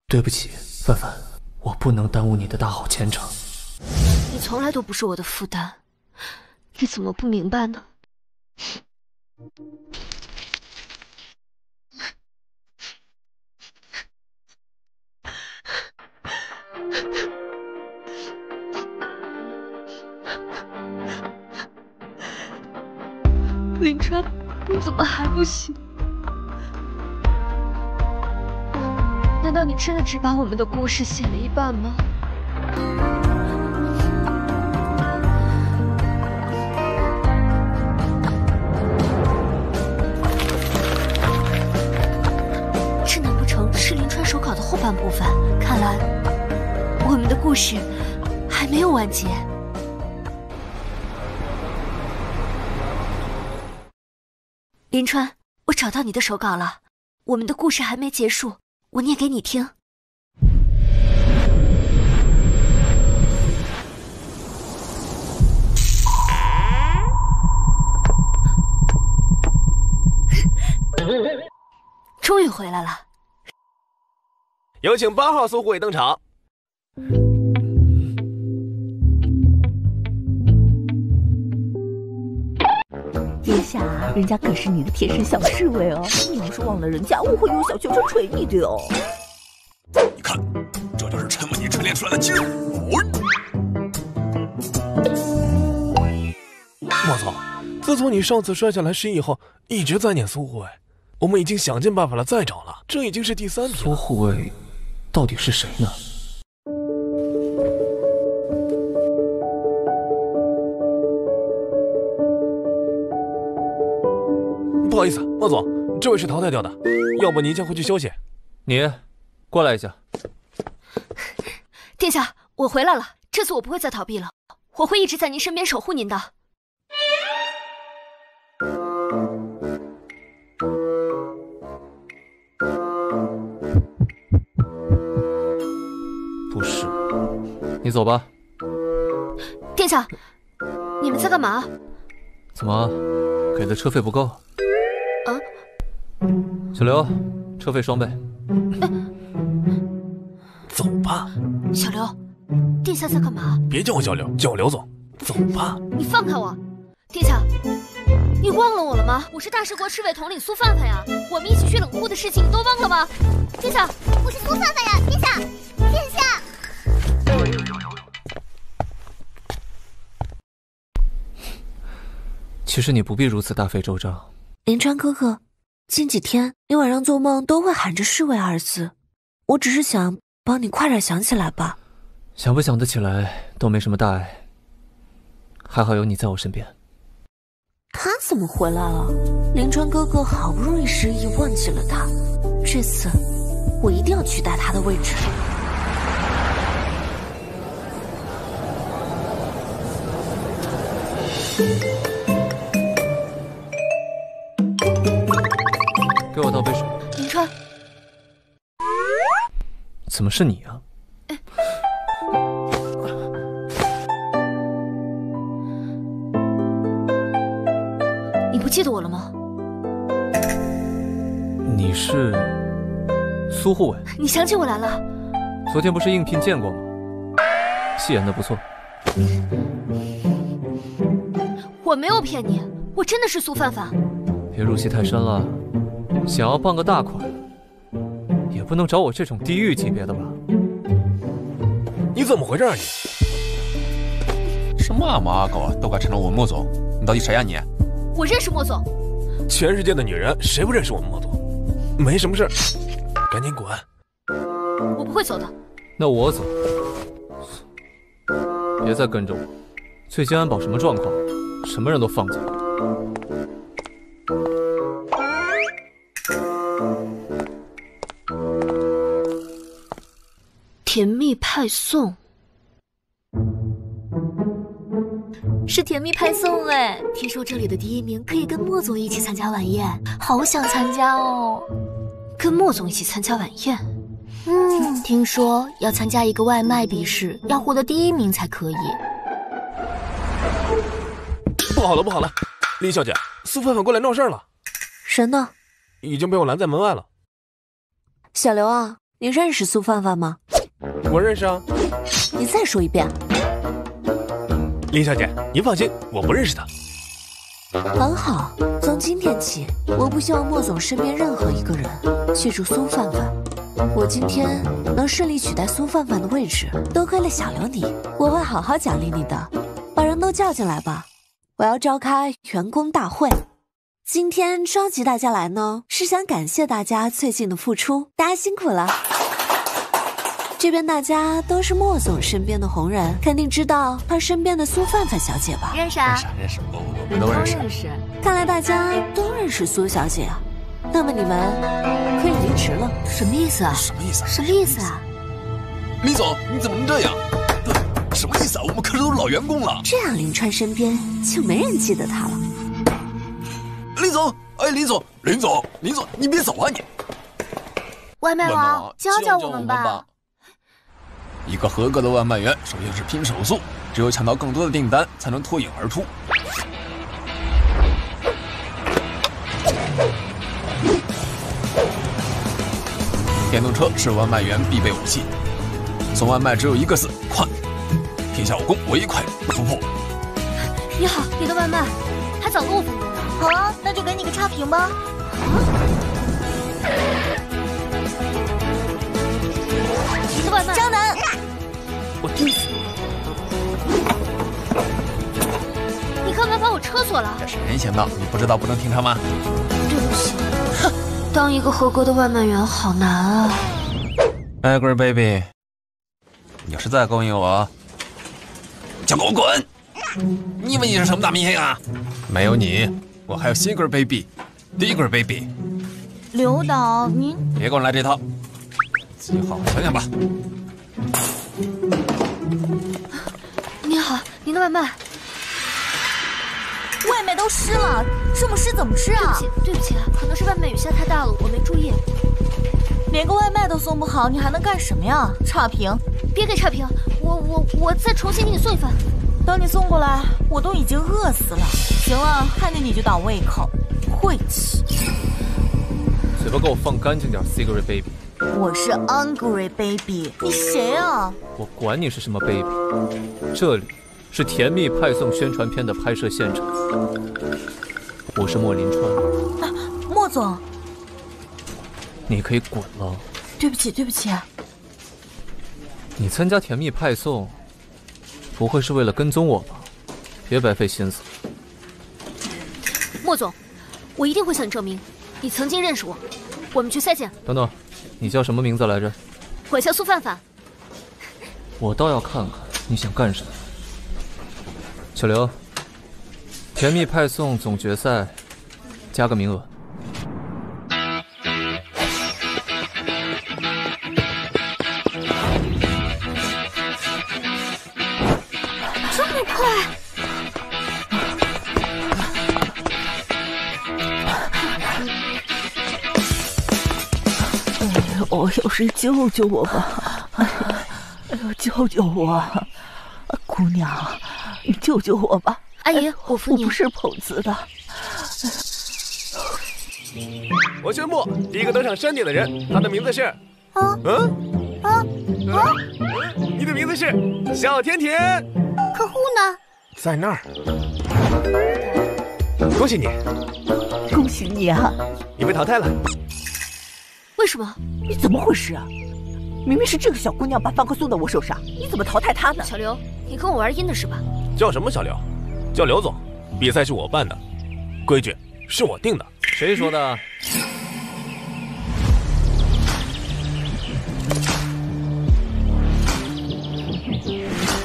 对不起，范范，我不能耽误你的大好前程。你从来都不是我的负担，你怎么不明白呢？林川，你怎么还不醒？难道你真的只把我们的故事写了一半吗？这难不成是林川手稿的后半部分？看来我们的故事还没有完结。 林川，我找到你的手稿了，我们的故事还没结束，我念给你听。终于回来了，有请8号苏护卫登场。殿下，人家可是你的贴身小侍卫哦，你要是忘了人家，我会用小拳头捶你的哦。你看，这就是臣为你晨练出来的劲儿。莫总，自从你上次摔下来失忆后，一直在撵苏护卫。 我们已经想尽办法了，再找了，这已经是第3批。苏护卫到底是谁呢？不好意思，莫总，这位是淘汰掉的，要不您先回去休息。你过来一下。殿下，我回来了，这次我不会再逃避了，我会一直在您身边守护您的。 你走吧，殿下，你们在干嘛？怎么，给的车费不够？啊！小刘，车费双倍。走吧。小刘，殿下在干嘛？别叫我小刘，叫我刘总。走吧。你放开我，殿下，你忘了我了吗？我是大食国赤卫统领苏范范呀，我们一起去冷库的事情你都忘了吗？殿下，我是苏范范呀，殿下，殿下。 其实你不必如此大费周章。林川哥哥，近几天你晚上做梦都会喊着“侍卫”二字，我只是想帮你快点想起来吧。想不想得起来都没什么大碍，还好有你在我身边。他怎么回来了？林川哥哥好不容易失忆忘记了他，这次我一定要取代他的位置。 给我倒杯水。林川，怎么是你啊？你不记得我了吗？你是苏护卫。你想起我来了。昨天不是应聘见过吗？戏演的不错。我没有骗你，我真的是苏范范。别入戏太深了，想要傍个大款，也不能找我这种地狱级别的吧？你怎么回事啊你？什么阿猫阿狗啊，都敢缠着我们莫总，你到底谁啊你？我认识莫总。全世界的女人谁不认识我们莫总？没什么事，赶紧滚！我不会走的。那我走。别再跟着我。最近安保什么状况？ 什么人都放假。甜蜜派送是甜蜜派送哎！听说这里的第1名可以跟莫总一起参加晚宴，好想参加哦！跟莫总一起参加晚宴？嗯，听说要参加一个外卖比试，要获得第1名才可以。 不好了，不好了！李小姐，苏范范过来闹事了。谁呢？已经被我拦在门外了。小刘啊，你认识苏范范吗？我认识啊。你再说一遍。李小姐，您放心，我不认识他。很好，从今天起，我不希望莫总身边任何一个人记住苏范范。我今天能顺利取代苏范范的位置，多亏了小刘你，我会好好奖励你的。把人都叫进来吧。 我要召开员工大会，今天召集大家来呢，是想感谢大家最近的付出，大家辛苦了。这边大家都是莫总身边的红人，肯定知道他身边的苏范范小姐吧？认识啊，认识，我们都认识。看来大家都认识苏小姐啊，那么你们可以离职了。什么意思啊？什么意思？什么意思啊？李总，你怎么能这样？ 什么意思啊？我们可是都是老员工了。这样林川身边就没人记得他了。林总，哎，林总，林总，林总，你别走啊你！外卖王，教教我们吧。一个合格的外卖员，首先是拼手速，只有抢到更多的订单，才能脱颖而出。电动车是外卖员必备武器，送外卖只有一个字：快！天下武功唯快不破。你好，你的外卖还早了5分钟呢。好啊，那就给你个差评吧。你的外卖，张楠，我定死你！你干嘛把我车锁了？这是人行道，你不知道不能停车吗？对不起。哼。 当一个合格的外卖员好难啊 ！Angry Baby， 你是在勾引我？就给我滚！你以为你是什么大明星啊？没有你，我还有新 Girl Baby、D Girl Baby。刘导，您别跟我来这套，自己好好想想吧。您好，您的外卖，外卖都湿了。 这么湿怎么吃啊？对不起，可能是外面雨下太大了，我没注意。连个外卖都送不好，你还能干什么呀？差评！别给差评，我再重新给你送一份。等你送过来，我都已经饿死了。行了，看见你就倒胃口，晦气！嘴巴给我放干净点 ，Angry Baby。我是 Angry Baby， 你谁啊？我管你是什么 Baby， 这里是甜蜜派送宣传片的拍摄现场。 我是莫林川，啊，莫总，你可以滚了。对不起。你参加甜蜜派送，不会是为了跟踪我吧？别白费心思。莫总，我一定会向你证明，你曾经认识我。我们去赛见。等等，你叫什么名字来着？我叫苏范范。我倒要看看你想干什么。小刘。 甜蜜派送总决赛，加个名额。这么快！哦，要谁救救我吧！哎呦，救救我！姑娘，你救救我吧！ 阿姨，我扶你。我不是捧子的。我宣布，第一个登上山顶的人，他的名字是……你的名字是小甜甜。客户呢？在那儿。恭喜你！恭喜你啊！你被淘汰了。为什么？你怎么回事啊？明明是这个小姑娘把饭盒送到我手上，你怎么淘汰她呢？小刘，你跟我玩阴的是吧？叫什么小刘？ 叫刘总，比赛是我办的，规矩是我定的。谁说的？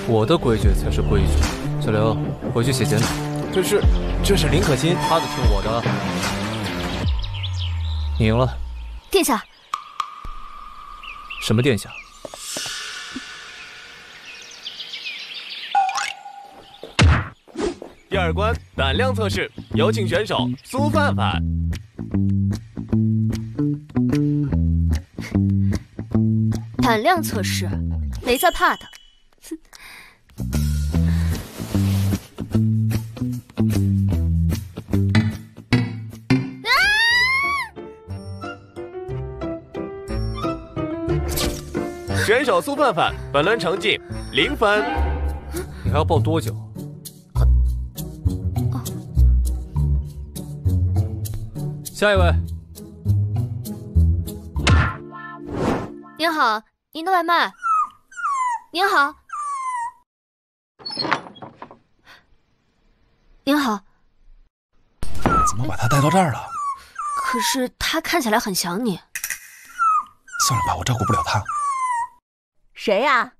我的规矩才是规矩。小刘，回去写检讨。可是，这是林可欣，她的听我的。你赢了，殿下。什么殿下？ 第二关胆量测试，有请选手苏范范。胆量测试，没在怕的。啊！选手苏范范，本轮成绩0分。你还要报多久？ 下一位，您好，您的外卖。您好，您好，怎么把他带到这儿了？可是他看起来很想你。算了吧，我照顾不了他。谁呀？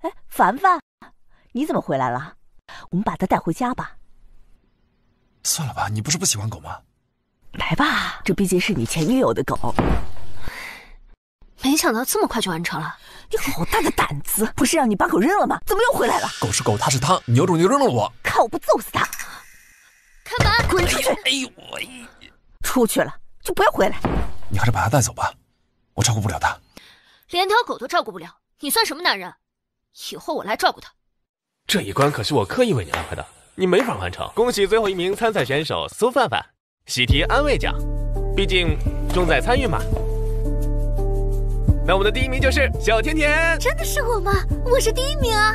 哎，凡凡，你怎么回来了？我们把他带回家吧。算了吧，你不是不喜欢狗吗？ 来吧，这毕竟是你前女友的狗。没想到这么快就完成了，你好大的胆子！不是让你把狗扔了吗？怎么又回来了？狗是狗，它是它，你有种就扔了我！看我不揍死它！开门，滚出去！哎呦喂！出去了就不要回来。你还是把它带走吧，我照顾不了它。连条狗都照顾不了，你算什么男人？以后我来照顾它。这一关可是我刻意为你安排的，你没法完成。恭喜最后一名参赛选手苏范范。 喜提安慰奖，毕竟重在参与嘛。那我们的第一名就是小甜甜。真的是我吗？我是第一名啊！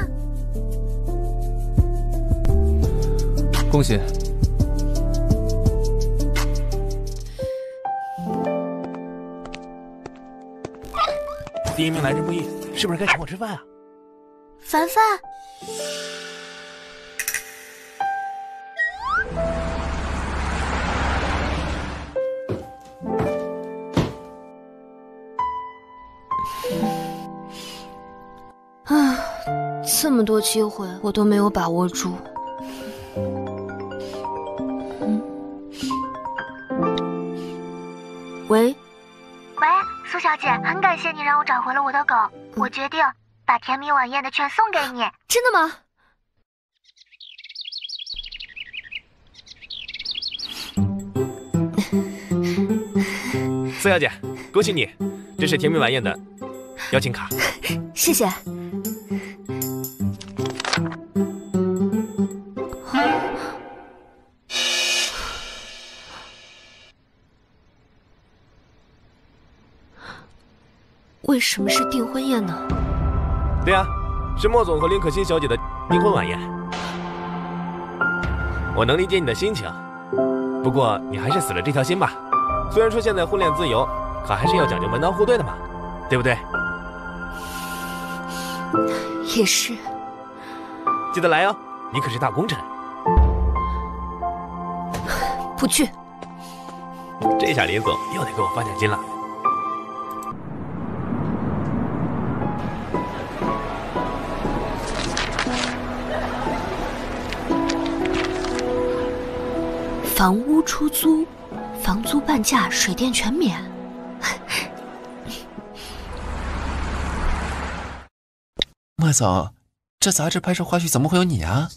恭喜！第一名来之不易，是不是该请我吃饭啊？凡凡。 这么多机会，我都没有把握住。喂，苏小姐，很感谢你让我找回了我的狗，我决定把甜米晚宴的券送给你。真的吗？苏小姐，恭喜你，这是甜米晚宴的邀请卡。谢谢。 为什么是订婚宴呢？对啊，是莫总和林可欣小姐的订婚晚宴。我能理解你的心情，不过你还是死了这条心吧。虽然说现在婚恋自由，可还是要讲究门当户对的嘛，对不对？也是。记得来哦，你可是大功臣。不去。这下林总又得给我发奖金了。 房屋出租，房租半价，水电全免。莫总，这杂志拍摄花絮怎么会有你啊？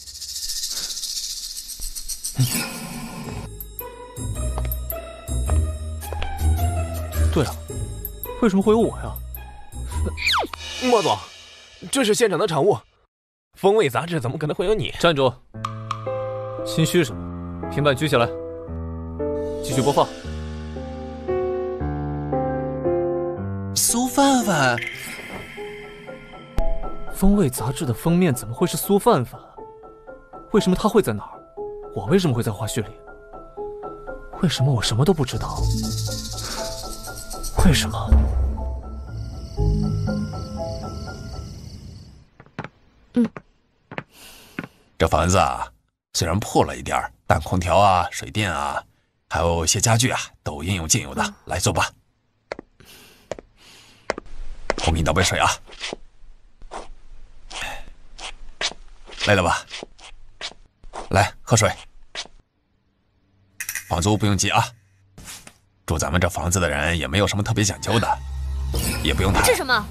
对啊，为什么会有我呀？莫总，这是现场的产物，风味杂志怎么可能会有你？站住！心虚什么？ 平板举起来，继续播放。苏范范，风味杂志的封面怎么会是苏范范？为什么她会在哪儿？我为什么会在花絮里？为什么我什么都不知道？为什么？这房子啊，虽然破了一点儿。 但空调啊、水电啊，还有一些家具啊，都应有尽有的。来，坐吧。我给你倒杯水啊。累了吧？来，喝水。房租不用急啊。住咱们这房子的人也没有什么特别讲究的，也不用谈。这什么？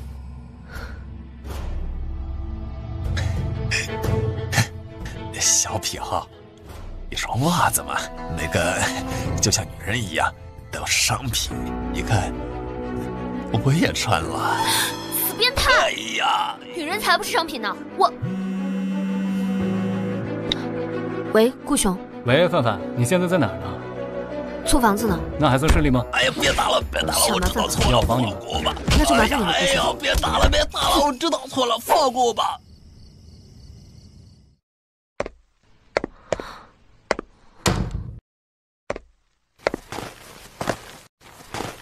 小癖好。 一双袜子嘛，那个就像女人一样，都是商品。你看，我也穿了。死变态！哎呀，女人才不是商品呢！我。喂，顾兄。喂，范范，你现在在哪儿呢？租房子呢。那还算顺利吗？哎呀，别打了，别打了，我知道错了，要帮你过吧。那就麻烦你了，顾兄。哎呀，别打了，别打了，我知道错了，放过我吧。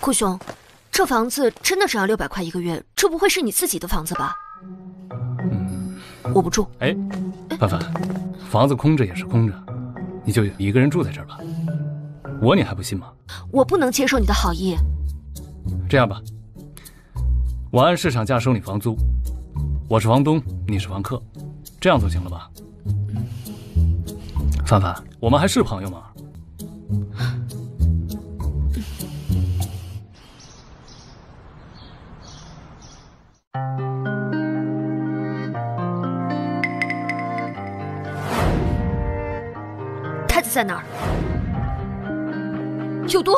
顾兄，这房子真的只要600块一个月，这不会是你自己的房子吧？我不住。哎，凡凡，房子空着也是空着，你就一个人住在这儿吧。我你还不信吗？我不能接受你的好意。这样吧，我按市场价收你房租，我是房东，你是房客，这样总行了吧？凡凡，我们还是朋友吗？ 在哪儿？有毒！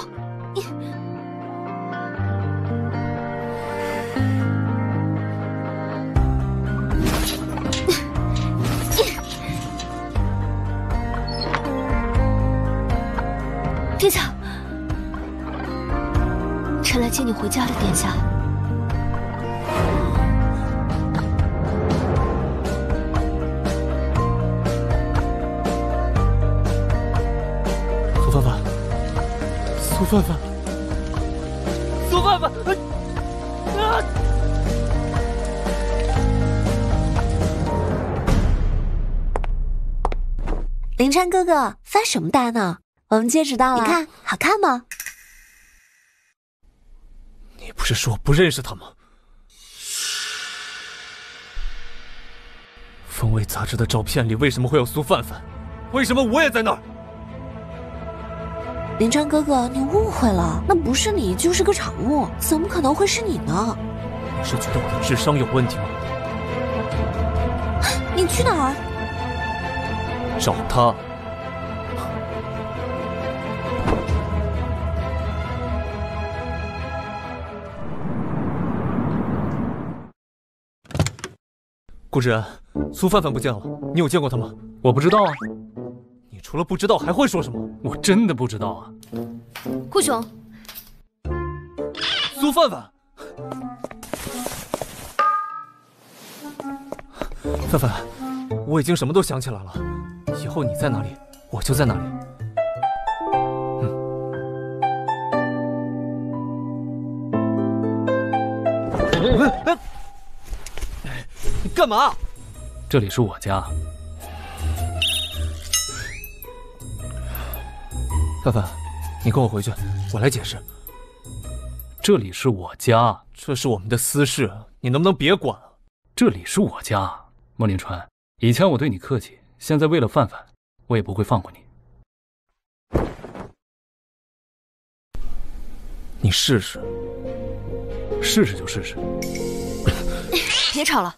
殿下，臣来接你回家了，殿下。苏范范，苏范范，啊！林川哥哥，发什么呆呢？我们戒指到了，你看好看吗？你不是说我不认识他吗？ 《风味》杂志的照片里为什么会有苏范范？为什么我也在那儿？林川哥哥，你误会了，那不是你就是个产物，怎么可能会是你呢？你是觉得我的智商有问题吗？你去哪儿？找他。顾芷然。 苏范范不见了，你有见过他吗？我不知道啊。你除了不知道还会说什么？我真的不知道啊。顾兄，苏范范，范范，我已经什么都想起来了。以后你在哪里，我就在哪里。嗯。你干嘛？ 这里是我家，范范，你跟我回去，我来解释。这里是我家，这是我们的私事，你能不能别管啊？这里是我家，莫林川，以前我对你客气，现在为了范范，我也不会放过你。你试试，试试就试试。别吵了。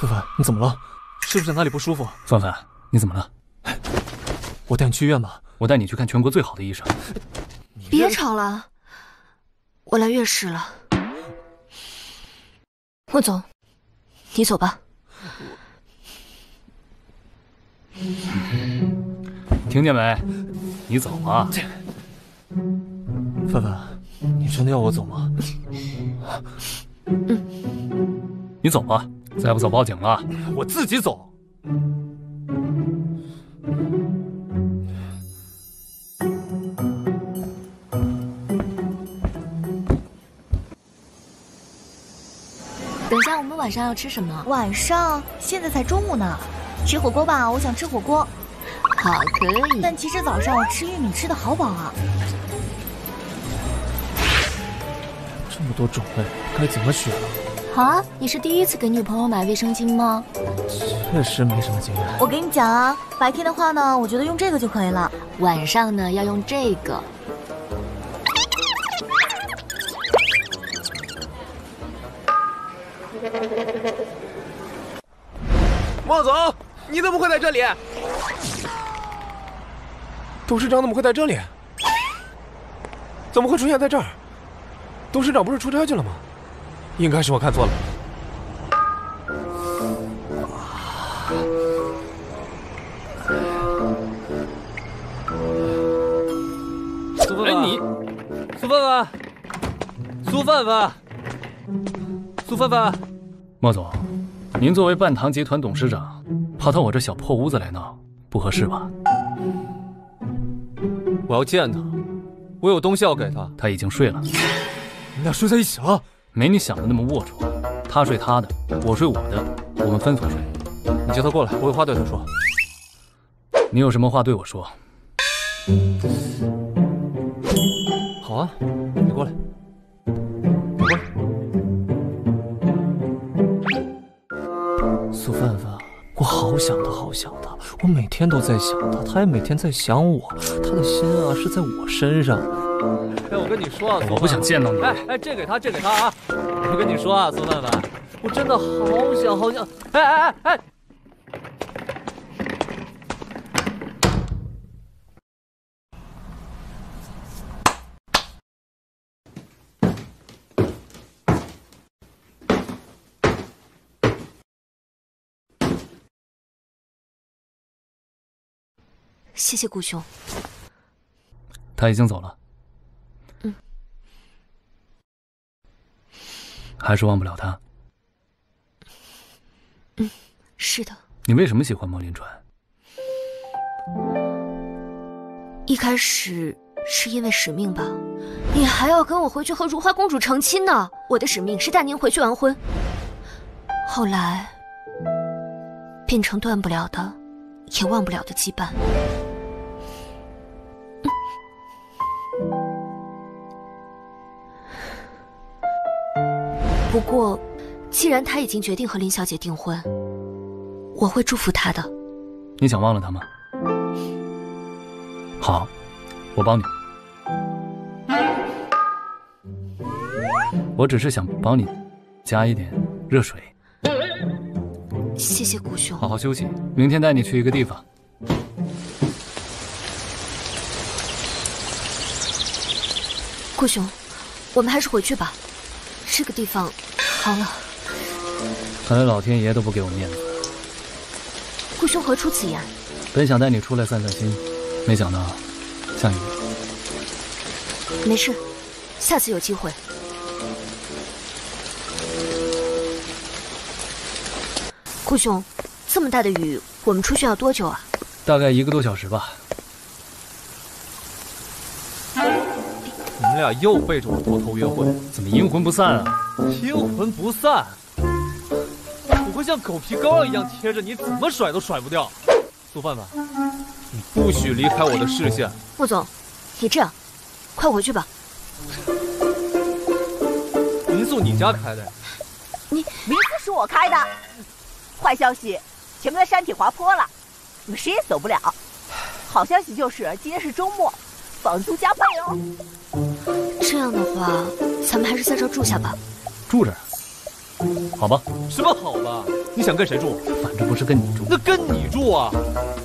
范范，你怎么了？是不是哪里不舒服？范范，你怎么了？我带你去医院吧。我带你去看全国最好的医生。别吵了，我来月事了。莫总，你走吧。听见没？你走吧。范范，你真的要我走吗？嗯，你走吧。 再不走报警了！我自己走。等下我们晚上要吃什么？晚上？现在才中午呢。吃火锅吧，我想吃火锅。好，可以。但其实早上我吃玉米吃的好饱啊。这么多种类，该怎么选啊？ 啊，你是第一次给女朋友买卫生巾吗？确实没什么经验。我给你讲啊，白天的话呢，我觉得用这个就可以了。晚上呢，要用这个。莫总，你怎么会在这里？董事长怎么会在这里？怎么会出现在这儿？董事长不是出差去了吗？ 应该是我看错了。苏范范，你，苏范范，苏范范，苏范范，莫总，您作为半糖集团董事长，跑到我这小破屋子来闹，不合适吧？我要见他，我有东西要给他。他已经睡了，你俩睡在一起了。 没你想的那么龌龊，他睡他的，我睡我的，我们分所睡。你叫他过来，我有话对他说。你有什么话对我说？好啊，你过来，你过来。苏范范，我好想他，好想他，我每天都在想他，他也每天在想我，他的心啊是在我身上。 哎，我跟你说啊，我不想见到你。哎，这给他啊！我跟你说啊，苏范范，我真的好想。哎！谢谢顾兄。他已经走了。 还是忘不了他。嗯，是的。你为什么喜欢莫林川？一开始是因为使命吧？你还要跟我回去和如花公主成亲呢。我的使命是带您回去完婚，后来变成断不了的、也忘不了的羁绊。不过，既然他已经决定和林小姐订婚，我会祝福他的。你想忘了他吗？好，我帮你。我只是想帮你加一点热水。谢谢顾兄。好好休息，明天带你去一个地方。顾兄，我们还是回去吧，这个地方好了。看来老天爷都不给我面子。顾兄何出此言？本想带你出来散散心，没想到下雨了。没事，下次有机会。 顾兄，这么大的雨，我们出去要多久啊？大概1个多小时吧。你们俩又背着我偷偷约会，怎么阴魂不散啊？阴魂不散？我会像狗皮膏药一样贴着你，怎么甩都甩不掉。苏范范，你不许离开我的视线。穆总，你这样，快回去吧。民宿你家开的？民宿是我开的。 坏消息，前面的山体滑坡了，你们谁也走不了。好消息就是今天是周末，房租加倍哦。这样的话，咱们还是在这住下吧。住这儿？好吧。什么好吧？你想跟谁住？反正不是跟你住。那跟你住啊？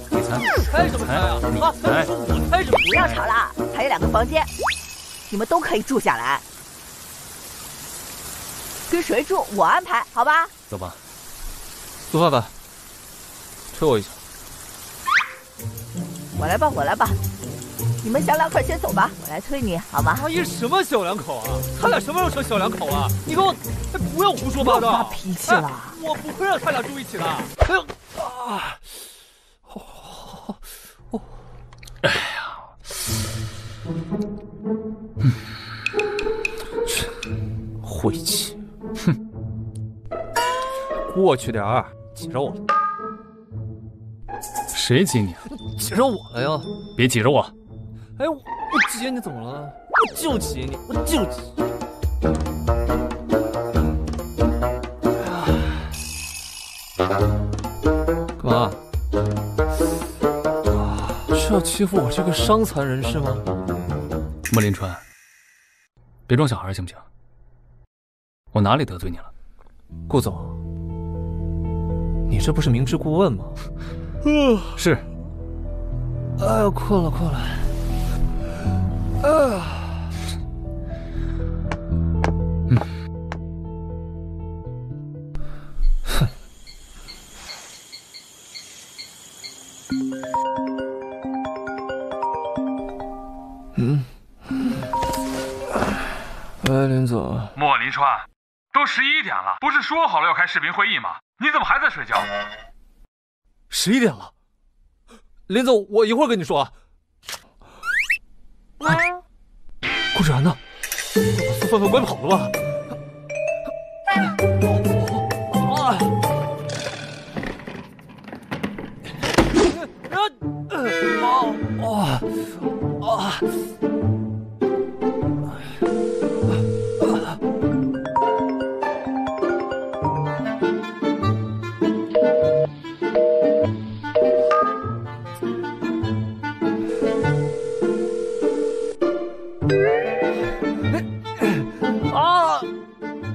你猜？猜什么猜啊？啊！我猜什么？不要吵了，还有2个房间，你们都可以住下来。跟谁住我安排，好吧？走吧。 苏范范，推我一下。我来吧，我来吧。你们小两口先走吧，我来推你，好吗？阿姨，什么小两口啊？他俩什么时候成小两口啊？你给我，哎，不要胡说八道！发脾气了、哎！我不会让他俩住一起的。哎呦，啊！哦哦！哎呀！嗯，晦气！哼，过去点儿。 挤着我了，谁挤你啊？挤着我了呀！别挤着我！哎，我挤你怎么了？我就挤你，我就挤。干嘛？是要欺负我这个伤残人士吗？莫林川，别装小孩行不行？我哪里得罪你了？顾总。 你这不是明知故问吗？是。哎呦，困了，困了。哎呀，嗯，哼。嗯。喂，林总。莫林川，都11点了，不是说好了要开视频会议吗？ 你怎么还在睡觉？11点了，林总，我一会儿跟你说啊。顾芷涵呢？苏范范拐跑了吧？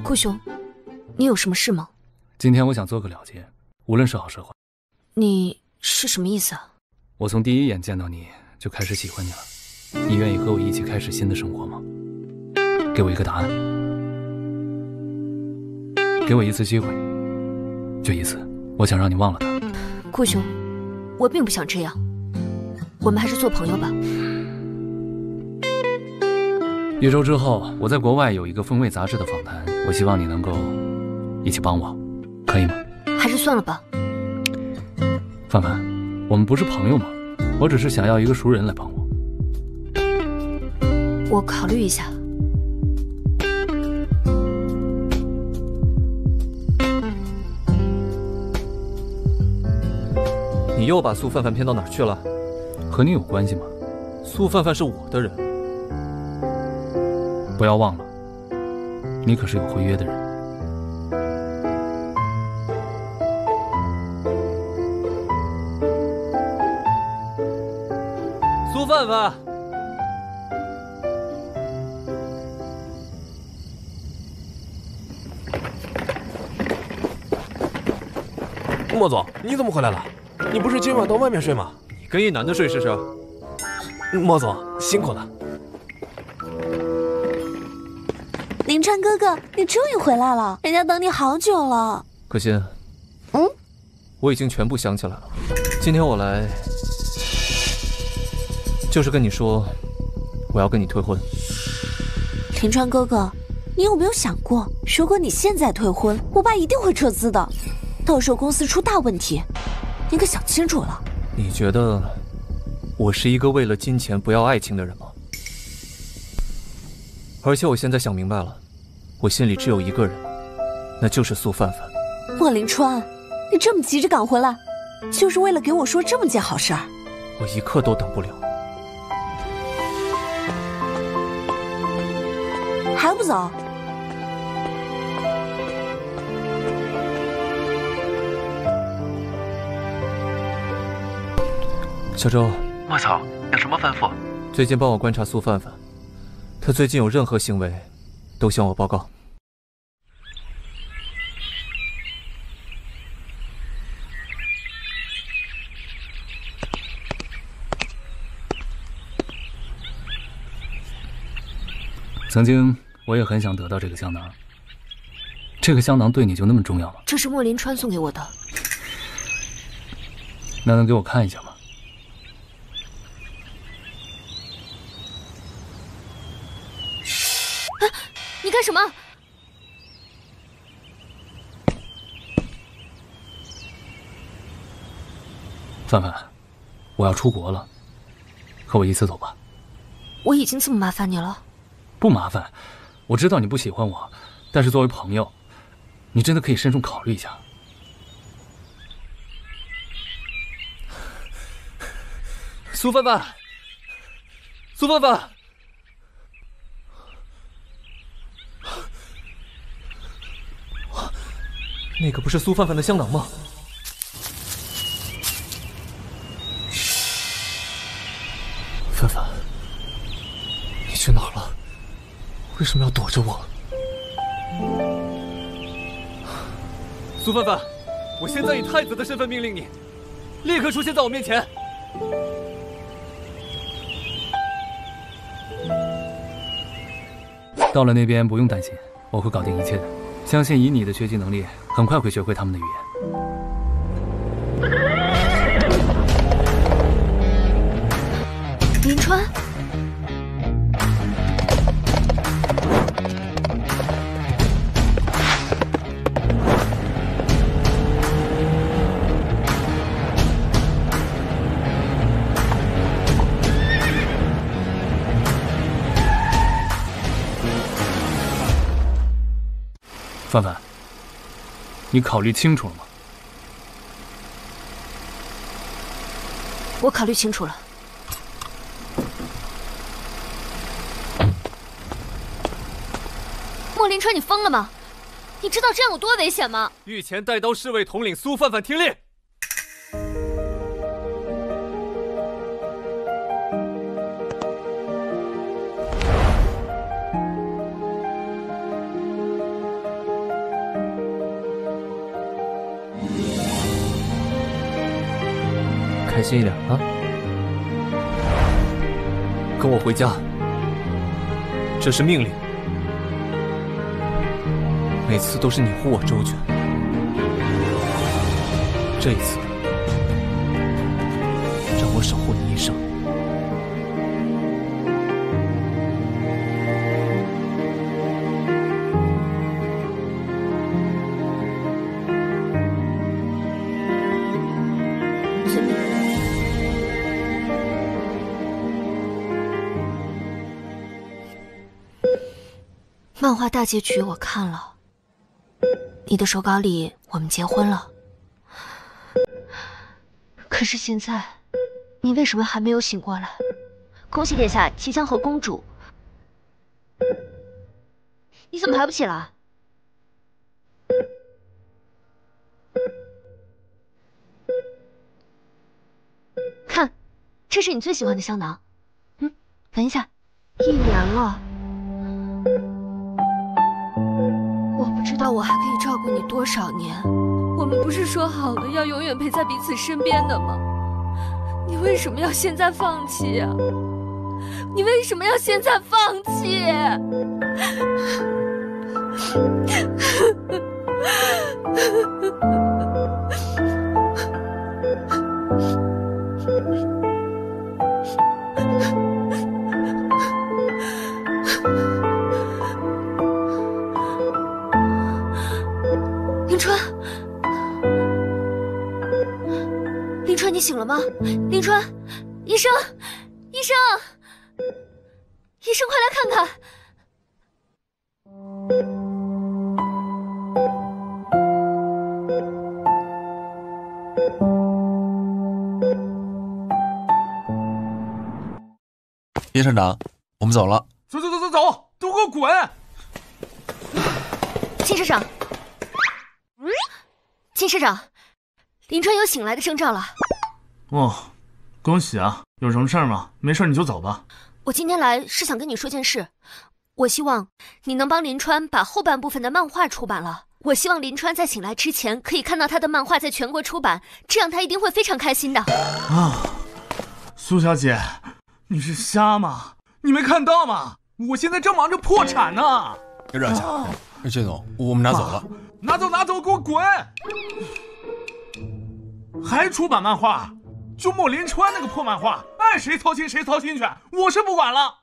顾兄，你有什么事吗？今天我想做个了结，无论是好是坏。你是什么意思啊？我从第1眼见到你就开始喜欢你了，你愿意和我一起开始新的生活吗？给我一个答案，给我一次机会，就一次。我想让你忘了他。顾兄，我并不想这样，我们还是做朋友吧。1周之后，我在国外有一个风味杂志的访谈。 我希望你能够一起帮我，可以吗？还是算了吧。范范，我们不是朋友吗？我只是想要一个熟人来帮我。我考虑一下。你又把苏范范骗到哪儿去了？和你有关系吗？苏范范是我的人，不要忘了，你可是有婚约的人。 范范，莫总，你怎么回来了？你不是今晚到外面睡吗？你跟一男的睡试试。莫总，辛苦了。林川哥哥，你终于回来了，人家等你好久了。可心，我已经全部想起来了。今天我来。 就是跟你说，我要跟你退婚。林川哥哥，你有没有想过，如果你现在退婚，我爸一定会撤资的，到时候公司出大问题。你可想清楚了？你觉得我是一个为了金钱不要爱情的人吗？而且我现在想明白了，我心里只有一个人，那就是苏范范。莫林川，你这么急着赶回来，就是为了给我说这么件好事儿？我一刻都等不了。 还不走？小周，莫总有什么吩咐？最近帮我观察苏范范，她最近有任何行为，都向我报告。曾经。 我也很想得到这个香囊。这个香囊对你就那么重要吗？这是莫林川送给我的。那能给我看一下吗？啊！你干什么？范范，我要出国了，和我一起走吧。我已经这么麻烦你了。不麻烦。 我知道你不喜欢我，但是作为朋友，你真的可以慎重考虑一下。苏范范，苏范范，那个不是苏范范的香囊吗？范范，你去哪儿了？ 为什么要躲着我？苏范范，我现在以太子的身份命令你，立刻出现在我面前。到了那边不用担心，我会搞定一切的。相信以你的学习能力，很快会学会他们的语言。林川。 范范，你考虑清楚了吗？我考虑清楚了。莫林川，你疯了吗？你知道这样有多危险吗？御前带刀侍卫统领苏范范听令。开心一点啊！跟我回家，这是命令。每次都是你护我周全，这一次让我守护你一生。漫画大结局我看了，你的手稿里我们结婚了。可是现在，你为什么还没有醒过来？恭喜殿下即将和公主。你怎么还不起来？看，这是你最喜欢的香囊，嗯，闻一下。1年了，我不知道我还可以照顾你多少年。我们不是说好的要永远陪在彼此身边的吗？你为什么要现在放弃呀？你为什么要现在放弃？凌川，凌川，你醒了吗？凌川，医生，医生。 医生，快来看看！叶站长，我们走了。走，都给我滚！金市长，林川有醒来的征兆了。哦，恭喜啊！有什么事儿吗？没事你就走吧。 我今天来是想跟你说件事，我希望你能帮林川把后半部分的漫画出版了。我希望林川在醒来之前可以看到他的漫画在全国出版，这样他一定会非常开心的。啊，苏小姐，你是瞎吗？你没看到吗？我现在正忙着破产呢。别让下，薛总，我们拿走了。拿走，给我滚！还出版漫画？ 就莫林川那个破漫画，爱谁操心谁操心去，我是不管了。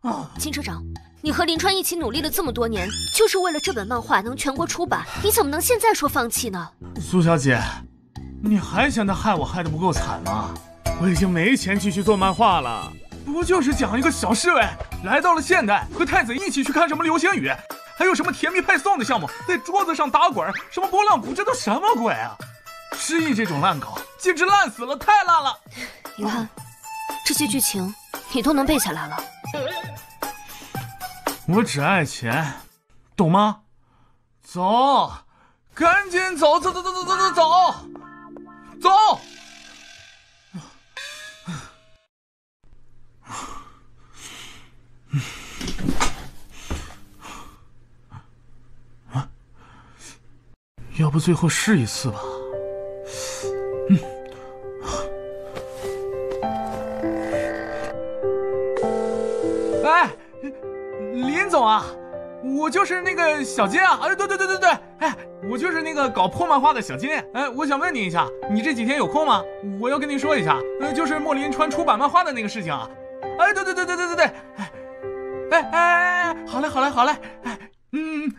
啊，金社长，你和林川一起努力了这么多年，就是为了这本漫画能全国出版，你怎么能现在说放弃呢？苏小姐，你还嫌他害我害得不够惨吗？我已经没钱继续做漫画了，不就是讲一个小侍卫来到了现代，和太子一起去看什么流星雨，还有什么甜蜜派送的项目，在桌子上打滚，什么波浪鼓，这都什么鬼啊？ 失忆这种烂梗简直烂死了，太烂了！你看，这些剧情你都能背下来了。我只爱钱，懂吗？走，赶紧走！啊，要不最后试一次吧。 嗯，哎，林总啊，我就是那个小金啊！哎，对，哎，我就是那个搞破漫画的小金。哎，我想问你一下，你这几天有空吗？我要跟你说一下，就是莫林川出版漫画的那个事情啊。哎，对，哎，好嘞，哎，嗯，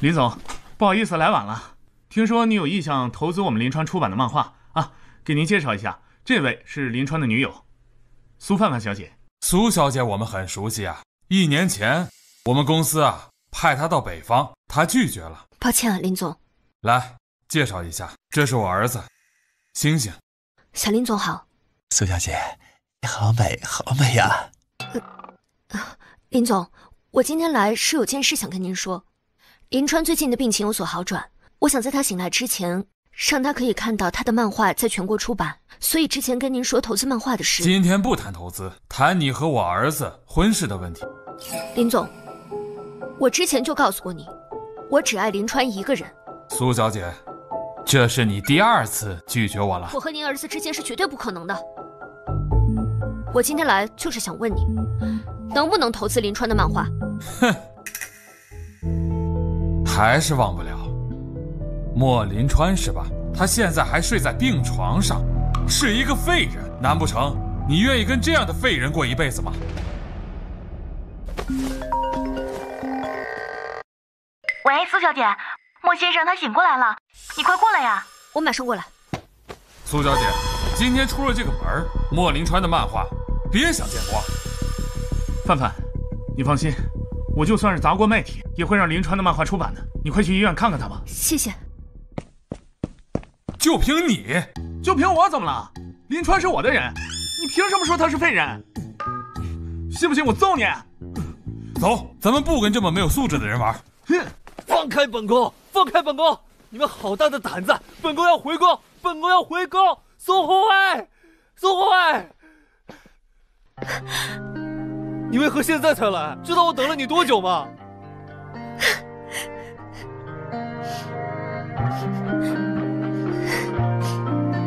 林总，不好意思，来晚了。 听说你有意向投资我们林川出版的漫画啊，给您介绍一下，这位是林川的女友，苏范范小姐。苏小姐，我们很熟悉啊。1年前，我们公司啊派她到北方，她拒绝了。抱歉啊，林总。来介绍一下，这是我儿子，星星。小林总好。苏小姐，你好美，好美呀。林总，我今天来是有件事想跟您说，林川最近的病情有所好转。 我想在他醒来之前，让他可以看到他的漫画在全国出版，所以之前跟您说投资漫画的事。今天不谈投资，谈你和我儿子婚事的问题。林总，我之前就告诉过你，我只爱林川一个人。苏小姐，这是你第2次拒绝我了。我和您儿子之间是绝对不可能的。我今天来就是想问你，能不能投资林川的漫画？哼，还是忘不了。 莫林川是吧？他现在还睡在病床上，是一个废人。难不成你愿意跟这样的废人过一辈子吗？喂，苏小姐，莫先生他醒过来了，你快过来呀！我马上过来。苏小姐，今天出了这个门，莫林川的漫画，别想见光。范范，你放心，我就算是砸锅卖铁，也会让林川的漫画出版的。你快去医院看看他吧。谢谢。就凭你？就凭我怎么了？林川是我的人，你凭什么说他是废人？信不信我揍你？走，咱们不跟这么没有素质的人玩。哼！放开本宫！放开本宫！你们好大的胆子！本宫要回宫！本宫要回宫！苏护卫，苏护卫，你为何现在才来？知道我等了你多久吗？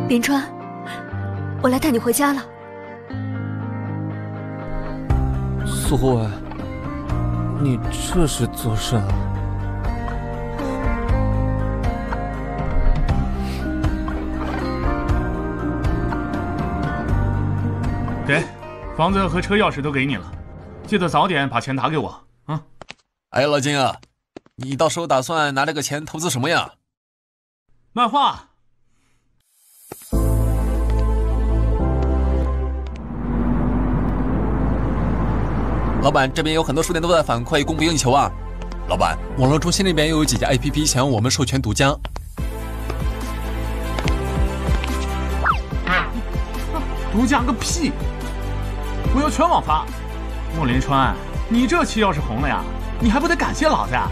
林川，我来带你回家了。苏护卫，你这是做甚么？ 给，房子和车钥匙都给你了，记得早点把钱打给我啊！哎，老金啊，你到时候打算拿这个钱投资什么呀？漫画。老板，这边有很多书店都在反馈供不应求啊！老板，网络中心那边又有几家 APP 想要我们授权独家。 独家个屁！我要全网发。莫林川，你这期要是红了呀，你还不得感谢老子呀？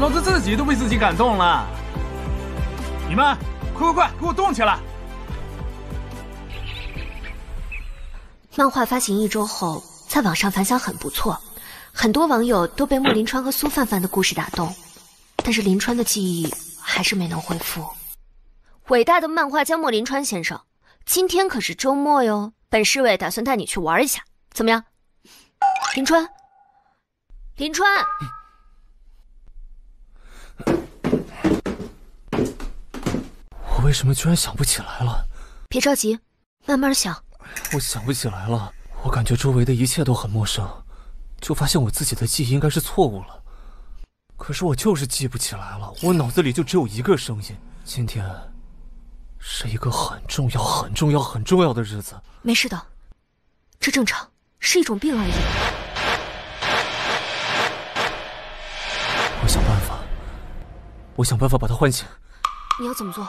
老子自己都为自己感动了。你们快，给我动起来！漫画发行一周后，在网上反响很不错，很多网友都被莫林川和苏范范的故事打动，但是林川的记忆还是没能恢复。伟大的漫画家莫林川先生。 今天可是周末哟，本侍卫打算带你去玩一下，怎么样？林川，林川，我为什么居然想不起来了？别着急，慢慢想。我想不起来了，我感觉周围的一切都很陌生，就发现我自己的记忆应该是错误了。可是我就是记不起来了，我脑子里就只有一个声音。今天。 是一个很重要、很重要、很重要的日子。没事的，这正常，是一种病而已。我想办法把他唤醒。你要怎么做？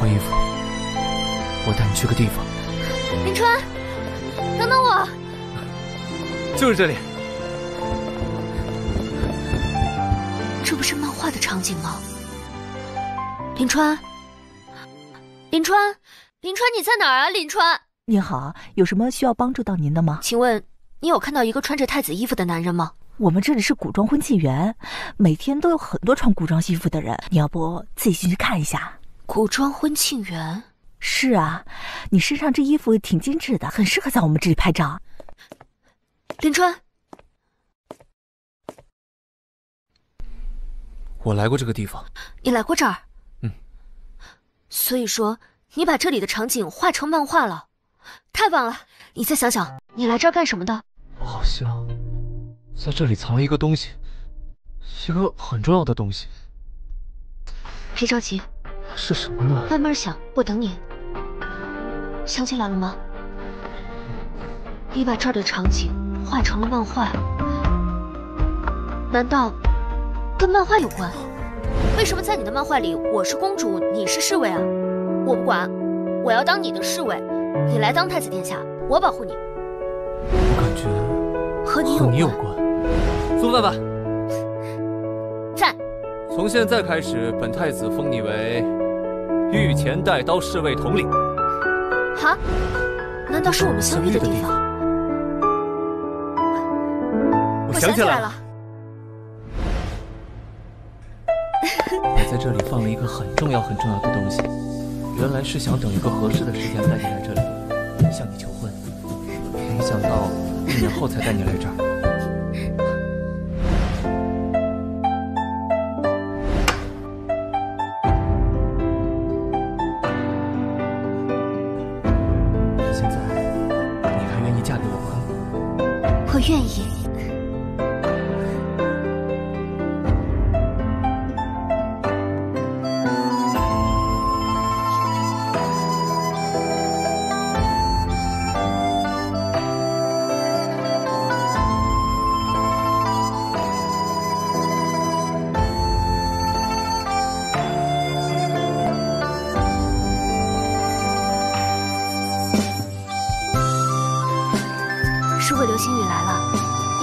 换衣服。 我带你去个地方，林川，等等我，就是这里。这不是漫画的场景吗？林川，林川，林川，你在哪儿啊？林川，您好，有什么需要帮助到您的吗？请问你有看到一个穿着太子衣服的男人吗？我们这里是古装婚庆园，每天都有很多穿古装衣服的人，你要不自己进去看一下？古装婚庆园。 是啊，你身上这衣服挺精致的，很适合在我们这里拍照。林川，我来过这个地方。你来过这儿？嗯。所以说，你把这里的场景画成漫画了，太棒了！你再想想，你来这儿干什么的？好像在这里藏了一个东西，一个很重要的东西。别着急。 是什么呢？慢慢想，我等你。想起来了吗？你把这儿的场景画成了漫画，难道跟漫画有关？为什么在你的漫画里我是公主，你是侍卫啊？我不管，我要当你的侍卫，你来当太子殿下，我保护你。我感觉和你有关。苏范范，在。从现在开始，本太子封你为。 御前带刀侍卫统领。啊？难道是我们相遇的地方？我想起来了，我在这里放了一个很重要、很重要的东西，原来是想等一个合适的时间带你来这里，向你求婚。没想到1年后才带你来这儿。 我愿意。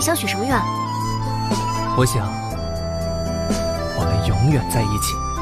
想许什么愿？我想，我们永远在一起。